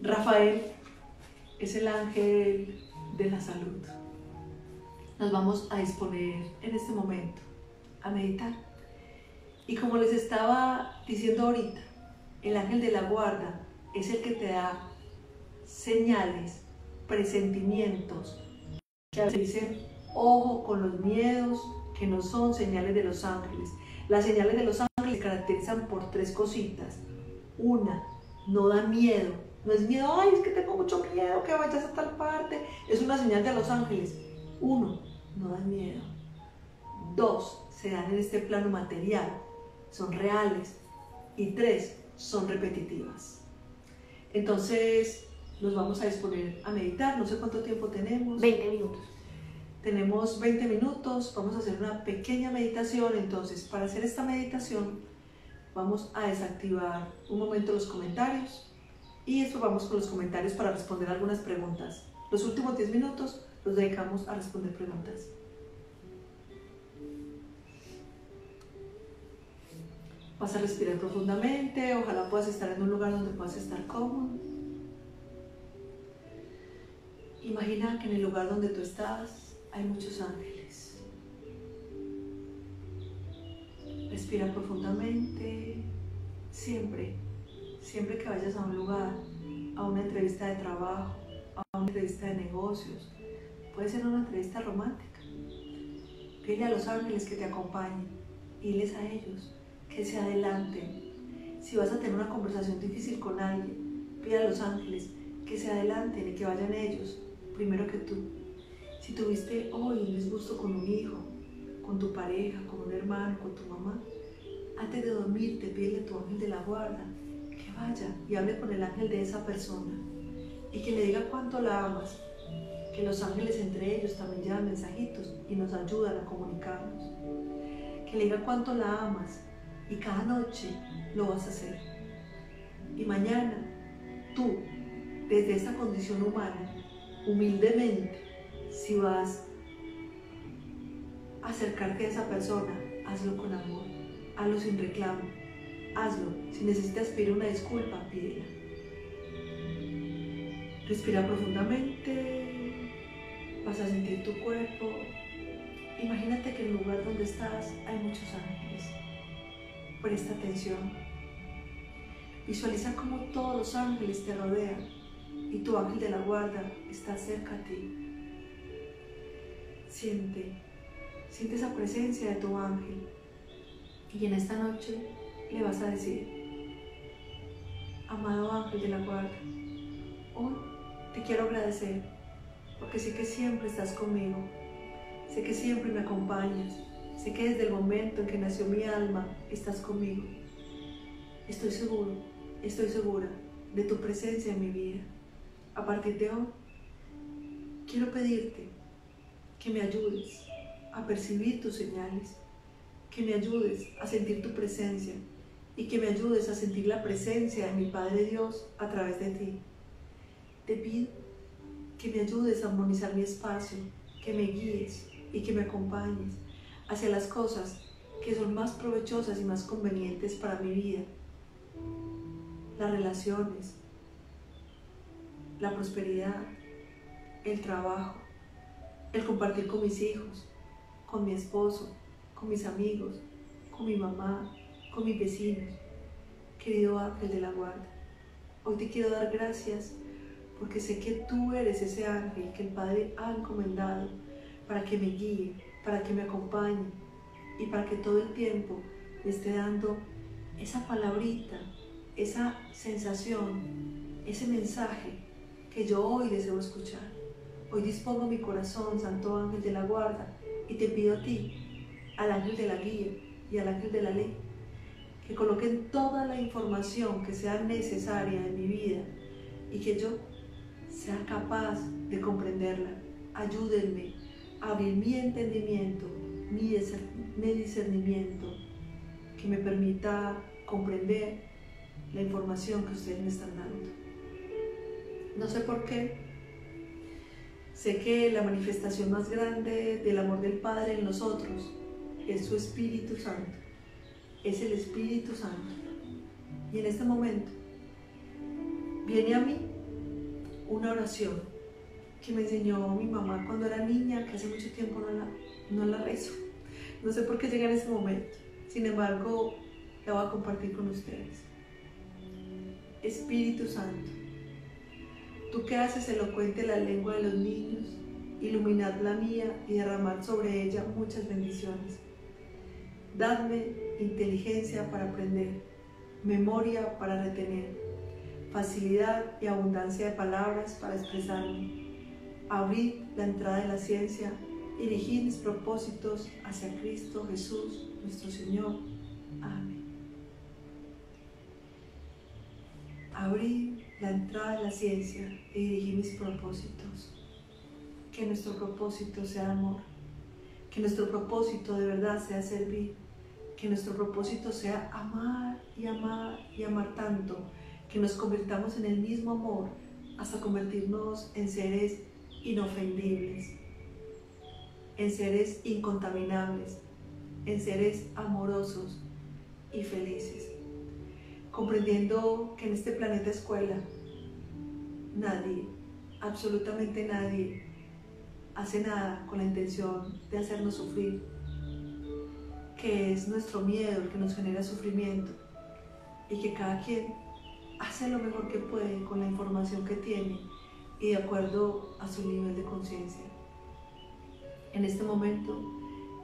Rafael es el ángel de la salud. Nos vamos a disponer en este momento a meditar, y como les estaba diciendo ahorita, el ángel de la guarda es el que te da señales, presentimientos, que dicen ojo con los miedos, que no son señales de los ángeles. Las señales de los ángeles se caracterizan por 3 cositas. Una, no da miedo, no es miedo, ay, es que tengo mucho miedo que vayas a tal parte, es una señal de los ángeles. 1, no da miedo. 2, se dan en este plano material, son reales. Y 3, son repetitivas. Entonces nos vamos a disponer a meditar. No sé cuánto tiempo tenemos. 20 minutos. Tenemos 20 minutos, vamos a hacer una pequeña meditación. Entonces, para hacer esta meditación vamos a desactivar un momento los comentarios, y después vamos con los comentarios para responder algunas preguntas. Los últimos 10 minutos los dedicamos a responder preguntas. Vas a respirar profundamente, ojalá puedas estar en un lugar donde puedas estar cómodo. Imagina que en el lugar donde tú estás hay muchos ángeles. Respira profundamente, siempre que vayas a un lugar, a una entrevista de trabajo, a una entrevista de negocios, puede ser una entrevista romántica. Pide a los ángeles que te acompañen, diles a ellos que se adelanten. Si vas a tener una conversación difícil con alguien, pide a los ángeles que se adelanten y que vayan ellos primero que tú. Si tuviste hoy un disgusto con un hijo, con tu pareja, con un hermano, con tu mamá, antes de dormir te pide a tu ángel de la guarda que vaya y hable con el ángel de esa persona y que le diga cuánto la amas. Que los ángeles entre ellos también llevan mensajitos y nos ayudan a comunicarnos. Que le diga cuánto la amas y cada noche lo vas a hacer. Y mañana tú, desde esa condición humana, humildemente, si vas a acercarte a esa persona, hazlo con amor, hazlo sin reclamo, hazlo. Si necesitas pedir una disculpa, pídela. Respira profundamente, vas a sentir tu cuerpo. Imagínate que en el lugar donde estás hay muchos ángeles. Presta atención. Visualiza cómo todos los ángeles te rodean y tu ángel de la guarda está cerca a ti. Siente esa presencia de tu ángel y en esta noche le vas a decir: amado ángel de la guarda, hoy te quiero agradecer porque sé que siempre estás conmigo, sé que siempre me acompañas, sé que desde el momento en que nació mi alma estás conmigo. Estoy seguro, estoy segura de tu presencia en mi vida. A partir de hoy, quiero pedirte que me ayudes a percibir tus señales, que me ayudes a sentir tu presencia y que me ayudes a sentir la presencia de mi Padre Dios a través de ti. Te pido que me ayudes a armonizar mi espacio, que me guíes y que me acompañes hacia las cosas que son más provechosas y más convenientes para mi vida. Las relaciones, la prosperidad, el trabajo, el compartir con mis hijos, con mi esposo, con mis amigos, con mi mamá, con mis vecinos. Querido ángel de la guarda, hoy te quiero dar gracias porque sé que tú eres ese ángel que el Padre ha encomendado para que me guíe, para que me acompañe y para que todo el tiempo me esté dando esa palabrita, esa sensación, ese mensaje que yo hoy deseo escuchar. Hoy dispongo mi corazón, santo ángel de la guarda, y te pido a ti, al ángel de la guía y al ángel de la ley, que coloquen toda la información que sea necesaria en mi vida y que yo sea capaz de comprenderla. Ayúdenme a abrir mi entendimiento, mi discernimiento, que me permita comprender la información que ustedes me están dando. No sé por qué, sé que la manifestación más grande del amor del Padre en nosotros es su Espíritu Santo, es el Espíritu Santo. Y en este momento viene a mí una oración que me enseñó mi mamá cuando era niña, que hace mucho tiempo no la rezo. No sé por qué llega en ese momento, sin embargo la voy a compartir con ustedes. Espíritu Santo, tú que haces elocuente la lengua de los niños, iluminad la mía y derramad sobre ella muchas bendiciones. Dadme inteligencia para aprender, memoria para retener, facilidad y abundancia de palabras para expresarme. Abrid la entrada de la ciencia y dirigid mis propósitos hacia Cristo Jesús, nuestro Señor. Amén. Abrí la entrada de la ciencia y dirigí mis propósitos. Que nuestro propósito sea amor, que nuestro propósito de verdad sea servir, que nuestro propósito sea amar y amar y amar tanto, que nos convirtamos en el mismo amor hasta convertirnos en seres inofendibles, en seres incontaminables, en seres amorosos, y felices, comprendiendo que en este planeta escuela nadie, absolutamente nadie, hace nada con la intención de hacernos sufrir, que es nuestro miedo el que nos genera sufrimiento, y que cada quien hace lo mejor que puede con la información que tiene y de acuerdo a su nivel de conciencia. En este momento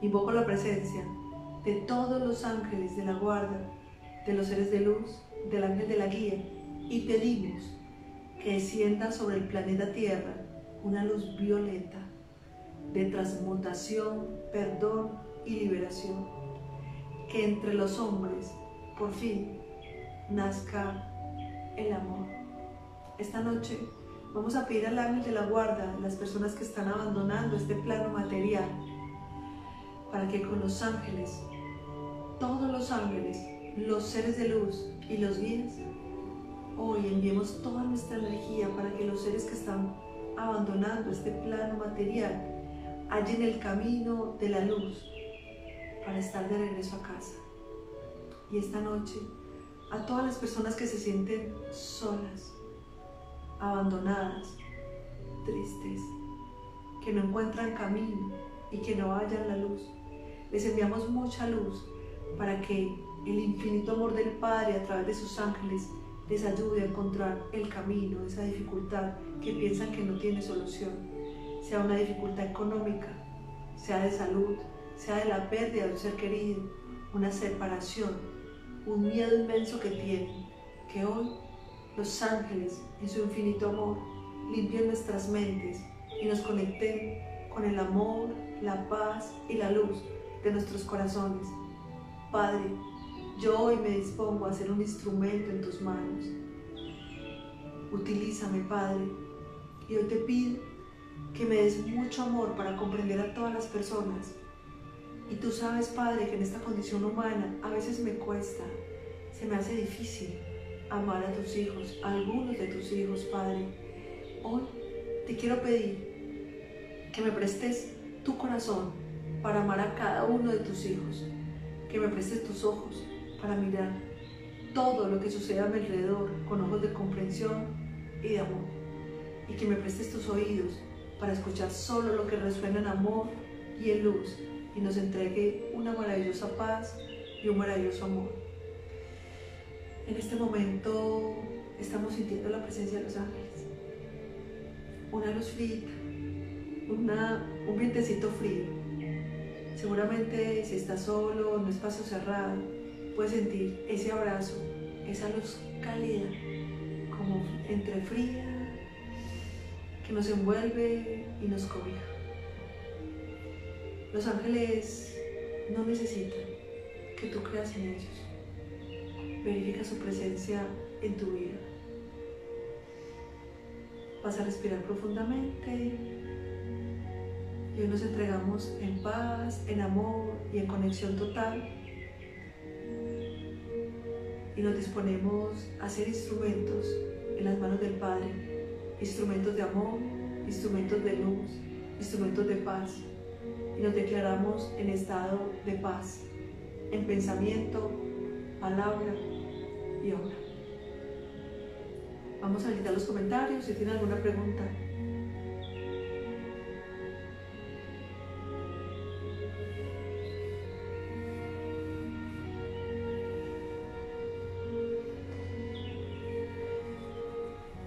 invoco la presencia de todos los ángeles de la guarda, de los seres de luz, del ángel de la guía, y pedimos que descienda sobre el planeta Tierra una luz violeta de transmutación, perdón y liberación, que entre los hombres por fin nazca el amor. Esta noche vamos a pedir al ángel de la guarda, las personas que están abandonando este plano material, para que con los ángeles, todos los ángeles, los seres de luz y los guías, hoy enviemos toda nuestra energía para que los seres que están abandonando este plano material hallen el camino de la luz para estar de regreso a casa. Y esta noche, a todas las personas que se sienten solas, abandonadas, tristes, que no encuentran camino y que no hallan la luz, les enviamos mucha luz para que el infinito amor del Padre a través de sus ángeles les ayude a encontrar el camino, esa dificultad que piensan que no tiene solución, sea una dificultad económica, sea de salud, sea de la pérdida de un ser querido, una separación, un miedo inmenso que tienen, que hoy los ángeles en su infinito amor limpien nuestras mentes y nos conecten con el amor, la paz y la luz de nuestros corazones. Padre, yo hoy me dispongo a ser un instrumento en tus manos. Utilízame, Padre, y hoy te pido que me des mucho amor para comprender a todas las personas. Y tú sabes, Padre, que en esta condición humana a veces me cuesta, se me hace difícil amar a tus hijos, a algunos de tus hijos, Padre. Hoy te quiero pedir que me prestes tu corazón para amar a cada uno de tus hijos, que me prestes tus ojos para mirar todo lo que sucede a mi alrededor con ojos de comprensión y de amor, y que me prestes tus oídos para escuchar solo lo que resuena en amor y en luz, y nos entregue una maravillosa paz y un maravilloso amor. En este momento estamos sintiendo la presencia de los ángeles, una luz fría, un vientecito frío. Seguramente si estás solo en un espacio cerrado, puedes sentir ese abrazo, esa luz cálida, como entre fría, que nos envuelve y nos cobija. Los ángeles no necesitan que tú creas en ellos. Verifica su presencia en tu vida. Vas a respirar profundamente y hoy nos entregamos en paz, en amor y en conexión total, y nos disponemos a ser instrumentos en las manos del Padre, instrumentos de amor, instrumentos de luz, instrumentos de paz, y nos declaramos en estado de paz, en pensamiento, palabra y obra. Vamos a habilitar los comentarios si tienen alguna pregunta.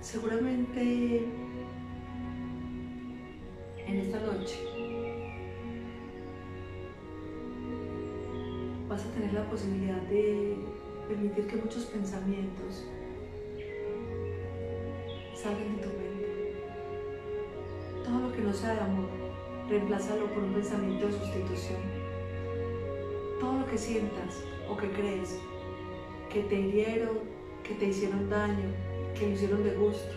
Seguramente en esta noche vas a tener la posibilidad de permitir que muchos pensamientos salgan de tu mente. Todo lo que no sea de amor, reemplázalo por un pensamiento de sustitución. Todo lo que sientas o que crees que te hirieron, que te hicieron daño, que lo hicieron de gusto,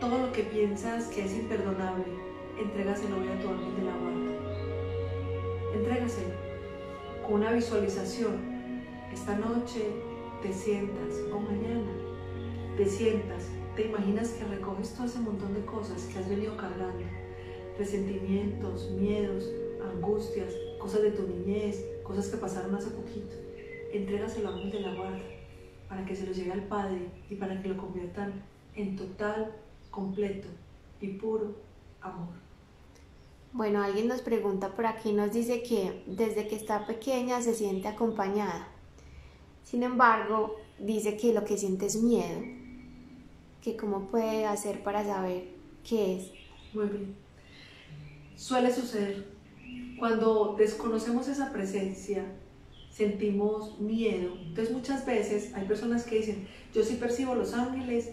todo lo que piensas que es imperdonable, entrégaselo hoy a tu ángel de la guarda. Entrégaselo con una visualización. Esta noche te sientas, o mañana te sientas, te imaginas que recoges todo ese montón de cosas que has venido cargando, resentimientos, miedos, angustias, cosas de tu niñez, cosas que pasaron hace poquito, entrégaselo a los ángeles de la guarda para que se lo lleve al Padre y para que lo conviertan en total, completo y puro amor. Bueno, alguien nos pregunta por aquí, nos dice que desde que está pequeña se siente acompañada. Sin embargo, dice que lo que siente es miedo, que cómo puede hacer para saber qué es. Muy bien. Suele suceder cuando desconocemos esa presencia, sentimos miedo. Entonces muchas veces hay personas que dicen, yo sí percibo los ángeles,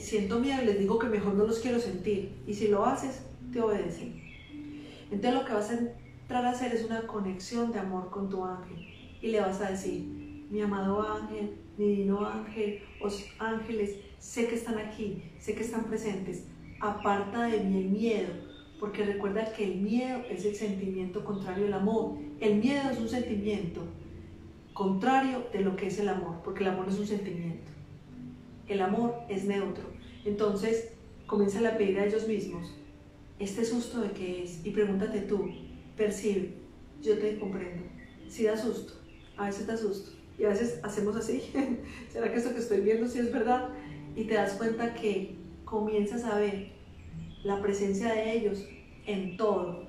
siento miedo y les digo que mejor no los quiero sentir. Y si lo haces, te obedecen. Entonces lo que vas a entrar a hacer es una conexión de amor con tu ángel y le vas a decir, mi amado ángel, mi divino ángel, os ángeles, sé que están aquí, sé que están presentes, aparta de mí el miedo, porque recuerda que el miedo es el sentimiento contrario al amor. El miedo es un sentimiento contrario de lo que es el amor, porque el amor no es un sentimiento, el amor es neutro. Entonces comienza a pedir a ellos mismos, este susto de qué es, y pregúntate tú, percibe, yo te comprendo, si da susto, a veces da susto, y a veces hacemos así, ¿será que esto que estoy viendo sí es verdad? Y te das cuenta que comienzas a ver la presencia de ellos en todo.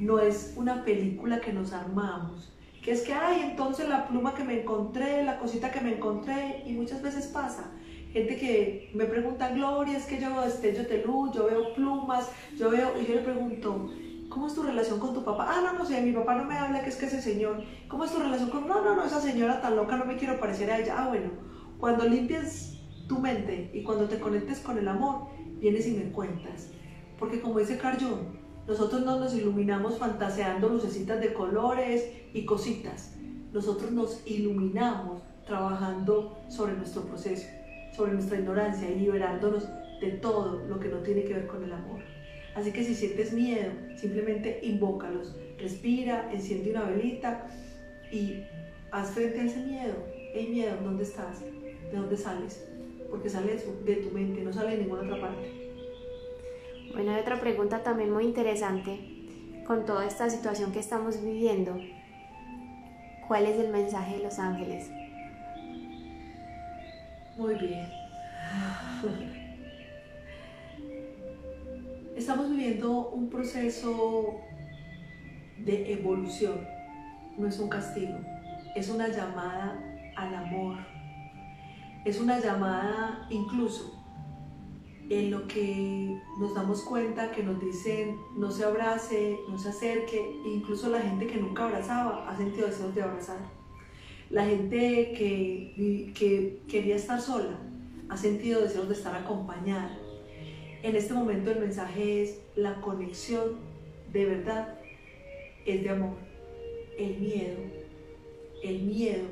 No es una película que nos armamos, que es que, ay, entonces la pluma que me encontré, la cosita que me encontré, y muchas veces pasa. Gente que me pregunta, Gloria, es que yo veo destellos de luz, yo veo plumas, yo veo, y yo le pregunto, ¿cómo es tu relación con tu papá? Ah, no, no sé, mi papá no me habla, que es ese señor. ¿Cómo es tu relación con? No, no, no, esa señora tan loca, no me quiero parecer a ella. Ah, bueno, cuando limpias tu mente y cuando te conectes con el amor, vienes y me cuentas. Porque como dice Carl Jung, nosotros no nos iluminamos fantaseando lucecitas de colores y cositas. Nosotros nos iluminamos trabajando sobre nuestro proceso, sobre nuestra ignorancia y liberándonos de todo lo que no tiene que ver con el amor. Así que si sientes miedo, simplemente invócalos, respira, enciende una velita y haz frente a ese miedo. Hey miedo, ¿dónde estás? ¿De dónde sales? Porque sale de tu mente, no sale de ninguna otra parte. Bueno, hay otra pregunta también muy interesante. Con toda esta situación que estamos viviendo, ¿cuál es el mensaje de los ángeles? Muy bien. Estamos viviendo un proceso de evolución. No es un castigo, es una llamada al amor. Es una llamada incluso en lo que nos damos cuenta que nos dicen no se abrace, no se acerque. Incluso la gente que nunca abrazaba ha sentido deseos de abrazar. La gente que quería estar sola ha sentido deseos de estar acompañada. En este momento el mensaje es la conexión de verdad, es de amor. El miedo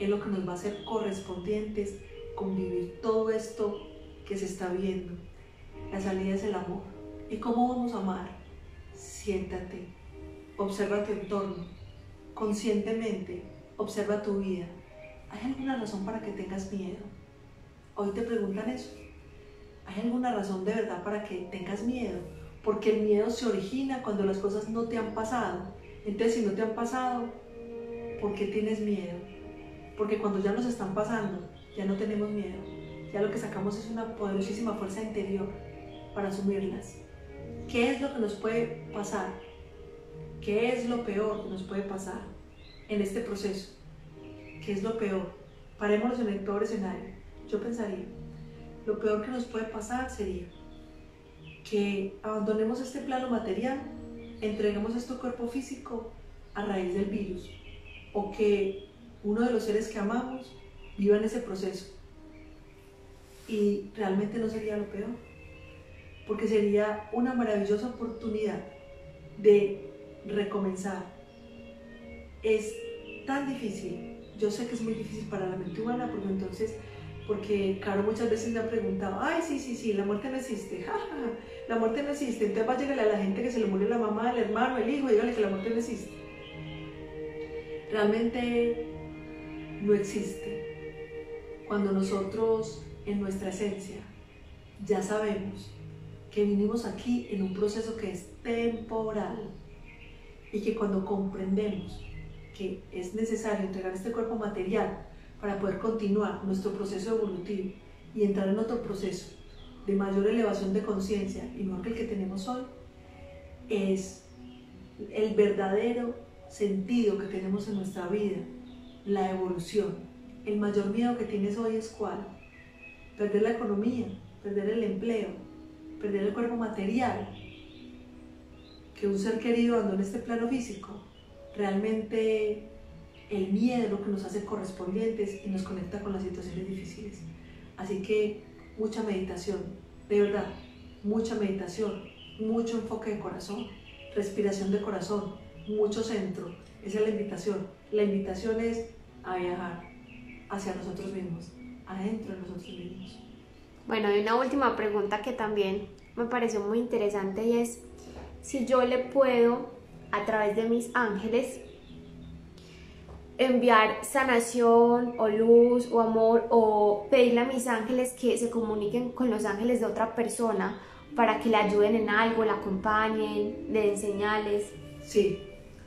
es lo que nos va a hacer correspondientes con vivir todo esto que se está viendo. La salida es el amor. ¿Y cómo vamos a amar? Siéntate, observa tu entorno, conscientemente observa tu vida. ¿Hay alguna razón para que tengas miedo? Hoy te preguntan eso. ¿Hay alguna razón de verdad para que tengas miedo? Porque el miedo se origina cuando las cosas no te han pasado. Entonces, si no te han pasado, ¿por qué tienes miedo? Porque cuando ya nos están pasando, ya no tenemos miedo. Ya lo que sacamos es una poderosísima fuerza interior para asumirlas. ¿Qué es lo que nos puede pasar? ¿Qué es lo peor que nos puede pasar en este proceso? ¿Qué es lo peor? Parémonos en el peor escenario. Yo pensaría, lo peor que nos puede pasar sería que abandonemos este plano material, entreguemos nuestro cuerpo físico a raíz del virus, o que uno de los seres que amamos viva en ese proceso. Y realmente no sería lo peor, porque sería una maravillosa oportunidad de recomenzar. Es tan difícil, yo sé que es muy difícil para la mente humana, porque Caro muchas veces me ha preguntado, ay, sí, la muerte no existe, ja, ja, la muerte no existe. Entonces va a llegar a la gente que se le murió la mamá, el hermano, el hijo, dígale que la muerte no existe. Realmente no existe. Cuando nosotros en nuestra esencia ya sabemos que vinimos aquí en un proceso que es temporal y que cuando comprendemos que es necesario entregar este cuerpo material para poder continuar nuestro proceso evolutivo y entrar en otro proceso de mayor elevación de conciencia y no que el que tenemos hoy, es el verdadero sentido que tenemos en nuestra vida, la evolución. El mayor miedo que tienes hoy es ¿cuál? Perder la economía, perder el empleo, perder el cuerpo material, que un ser querido abandone este plano físico. Realmente el miedo es lo que nos hace correspondientes y nos conecta con las situaciones difíciles. Así que mucha meditación, de verdad, mucha meditación, mucho enfoque de corazón, respiración de corazón, mucho centro. Esa es la invitación. La invitación es a viajar hacia nosotros mismos, adentro de nosotros mismos. Bueno, hay una última pregunta que también me pareció muy interesante y es si yo le puedo, a través de mis ángeles, enviar sanación o luz o amor, o pedirle a mis ángeles que se comuniquen con los ángeles de otra persona para que le ayuden en algo, la acompañen, le den señales. Sí,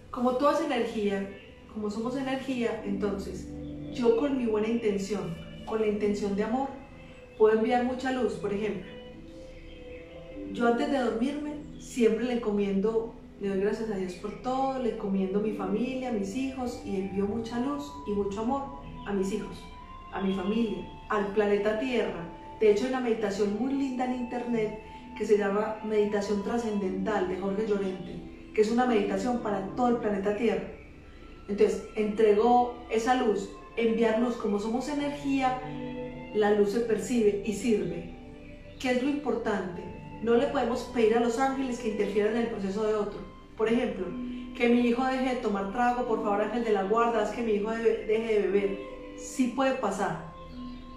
como todo es energía, como somos energía, entonces yo con mi buena intención, con la intención de amor, puedo enviar mucha luz. Por ejemplo, yo antes de dormirme siempre le encomiendo, le doy gracias a Dios por todo, le encomiendo mi familia, mis hijos, y envío mucha luz y mucho amor a mis hijos, a mi familia, al planeta Tierra. De hecho, hay una meditación muy linda en internet que se llama Meditación Trascendental de Jorge Llorente, que es una meditación para todo el planeta Tierra. Entonces, entregó esa luz, enviar luz. Como somos energía, la luz se percibe y sirve. ¿Qué es lo importante? No le podemos pedir a los ángeles que interfieran en el proceso de otro. Por ejemplo, que mi hijo deje de tomar trago, por favor ángel de la guarda, haz que mi hijo deje de beber. Sí puede pasar,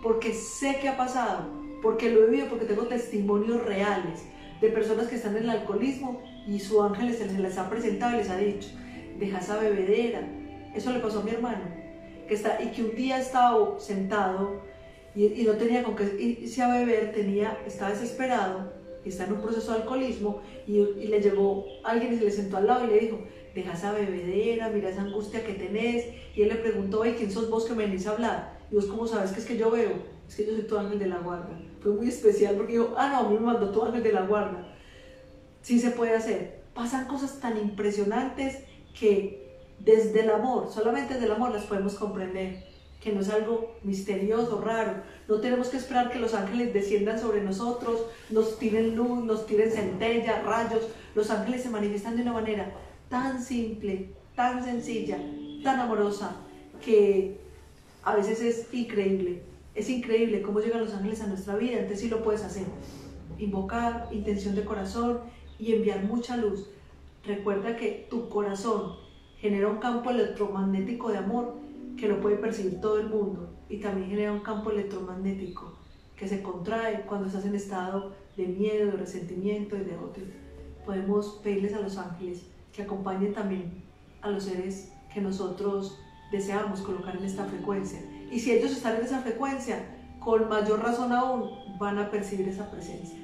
porque sé que ha pasado, porque lo he vivido, porque tengo testimonios reales de personas que están en el alcoholismo y su ángel se les ha presentado y les ha dicho, deja esa bebedera. Eso le pasó a mi hermano, que un día estaba sentado y no tenía con qué irse a beber, estaba desesperado, está en un proceso de alcoholismo y le llegó alguien y se le sentó al lado y le dijo, deja esa bebedera, mira esa angustia que tenés. Y él le preguntó, hey, ¿quién sos vos que me venís a hablar? Y vos, ¿cómo sabes que es que yo veo? Es que yo soy tu ángel de la guarda. Fue muy especial porque dijo, ah, no, a mí me mandó tu ángel de la guarda. Sí se puede hacer. Pasan cosas tan impresionantes que desde el amor, solamente desde el amor las podemos comprender, que no es algo misterioso, raro. No tenemos que esperar que los ángeles desciendan sobre nosotros, nos tiren luz, nos tiren centella, rayos. Los ángeles se manifiestan de una manera tan simple, tan sencilla, tan amorosa, que a veces es increíble. Es increíble cómo llegan los ángeles a nuestra vida. Entonces sí lo puedes hacer. Invocar, intención de corazón y enviar mucha luz. Recuerda que tu corazón genera un campo electromagnético de amor que lo puede percibir todo el mundo, y también genera un campo electromagnético que se contrae cuando estás en estado de miedo, de resentimiento y de odio. Podemos pedirles a los ángeles que acompañen también a los seres que nosotros deseamos colocar en esta frecuencia, y si ellos están en esa frecuencia, con mayor razón aún van a percibir esa presencia.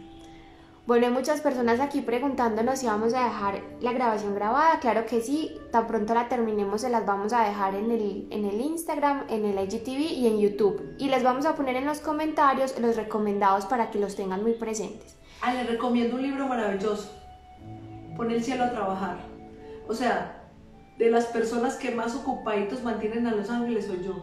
Bueno, hay muchas personas aquí preguntándonos si vamos a dejar la grabación grabada. Claro que sí, tan pronto la terminemos se las vamos a dejar en el Instagram, en el IGTV y en YouTube. Y les vamos a poner en los comentarios los recomendados para que los tengan muy presentes. Ah, les recomiendo un libro maravilloso, Pon el cielo a trabajar. O sea, de las personas que más ocupaditos mantienen a los ángeles soy yo.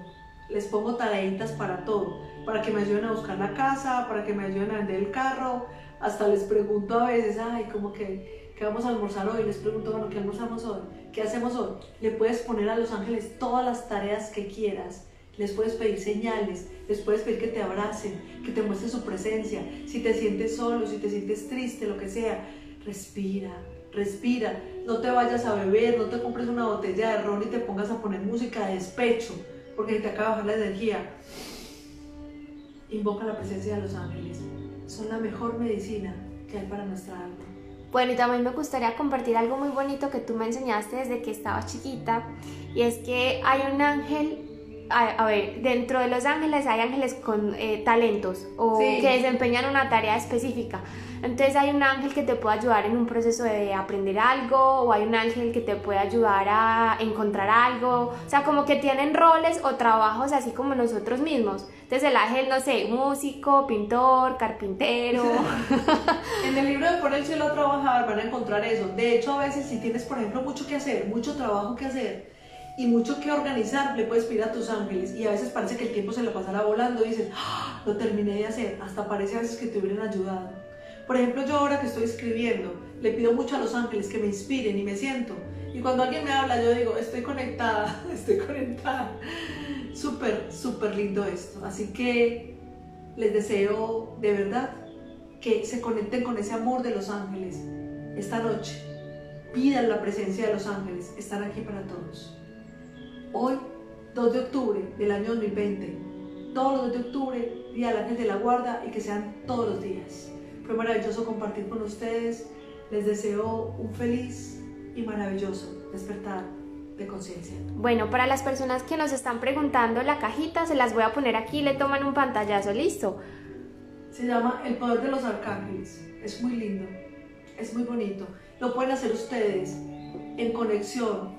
Les pongo tareitas para todo, para que me ayuden a buscar la casa, para que me ayuden a vender el carro. Hasta les pregunto a veces, ay, como que ¿qué vamos a almorzar hoy? Les pregunto, bueno, ¿qué almorzamos hoy? ¿Qué hacemos hoy? Le puedes poner a los ángeles todas las tareas que quieras. Les puedes pedir señales, les puedes pedir que te abracen, que te muestren su presencia. Si te sientes solo, si te sientes triste, lo que sea, respira, respira. No te vayas a beber, no te compres una botella de ron y te pongas a poner música de despecho, porque te acaba de bajar la energía. Invoca la presencia de los ángeles. Son la mejor medicina que hay para nuestra alma. Bueno, y también me gustaría compartir algo muy bonito que tú me enseñaste desde que estaba chiquita, y es que hay un ángel a ver, dentro de los ángeles hay ángeles con talentos o sí, que desempeñan una tarea específica. Entonces hay un ángel que te puede ayudar en un proceso de aprender algo, o hay un ángel que te puede ayudar a encontrar algo. O sea, como que tienen roles o trabajos así como nosotros mismos. Entonces el ángel, no sé, músico, pintor, carpintero. En el libro de Pon el cielo a trabajar van a encontrar eso. De hecho, a veces si tienes, por ejemplo, mucho que hacer, mucho trabajo que hacer y mucho que organizar, le puedes pedir a tus ángeles, y a veces parece que el tiempo se lo pasará volando y dices, ¡ah, lo terminé de hacer! Hasta parece a veces que te hubieran ayudado. Por ejemplo, yo ahora que estoy escribiendo, le pido mucho a los ángeles que me inspiren y me siento. Y cuando alguien me habla, yo digo, estoy conectada, estoy conectada. Súper, súper lindo esto. Así que les deseo de verdad que se conecten con ese amor de los ángeles esta noche. Pidan la presencia de los ángeles, están aquí para todos. Hoy, 2 de octubre del año 2020, todos los 2 de octubre, Día del Ángel de la Guarda, y que sean todos los días. Fue maravilloso compartir con ustedes, les deseo un feliz y maravilloso despertar de conciencia. Bueno, para las personas que nos están preguntando la cajita, se las voy a poner aquí, le toman un pantallazo, listo. Se llama El Poder de los Arcángeles, es muy lindo, es muy bonito, lo pueden hacer ustedes en conexión,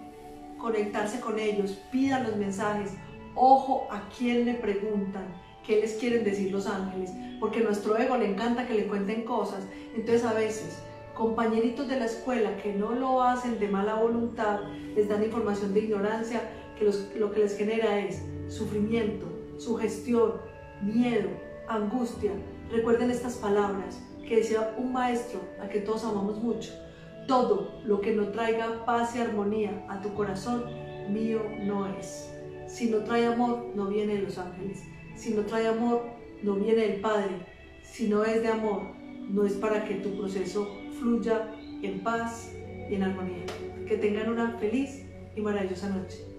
conectarse con ellos, pidan los mensajes, ojo a quién le preguntan, qué les quieren decir los ángeles, porque a nuestro ego le encanta que le cuenten cosas. Entonces a veces compañeritos de la escuela que no lo hacen de mala voluntad, les dan información de ignorancia, que lo que les genera es sufrimiento, sugestión, miedo, angustia. Recuerden estas palabras que decía un maestro a que todos amamos mucho: todo lo que no traiga paz y armonía a tu corazón, mío no es. Si no trae amor, no viene de los ángeles. Si no trae amor, no viene del Padre. Si no es de amor, no es para que tu proceso fluya en paz y en armonía. Que tengan una feliz y maravillosa noche.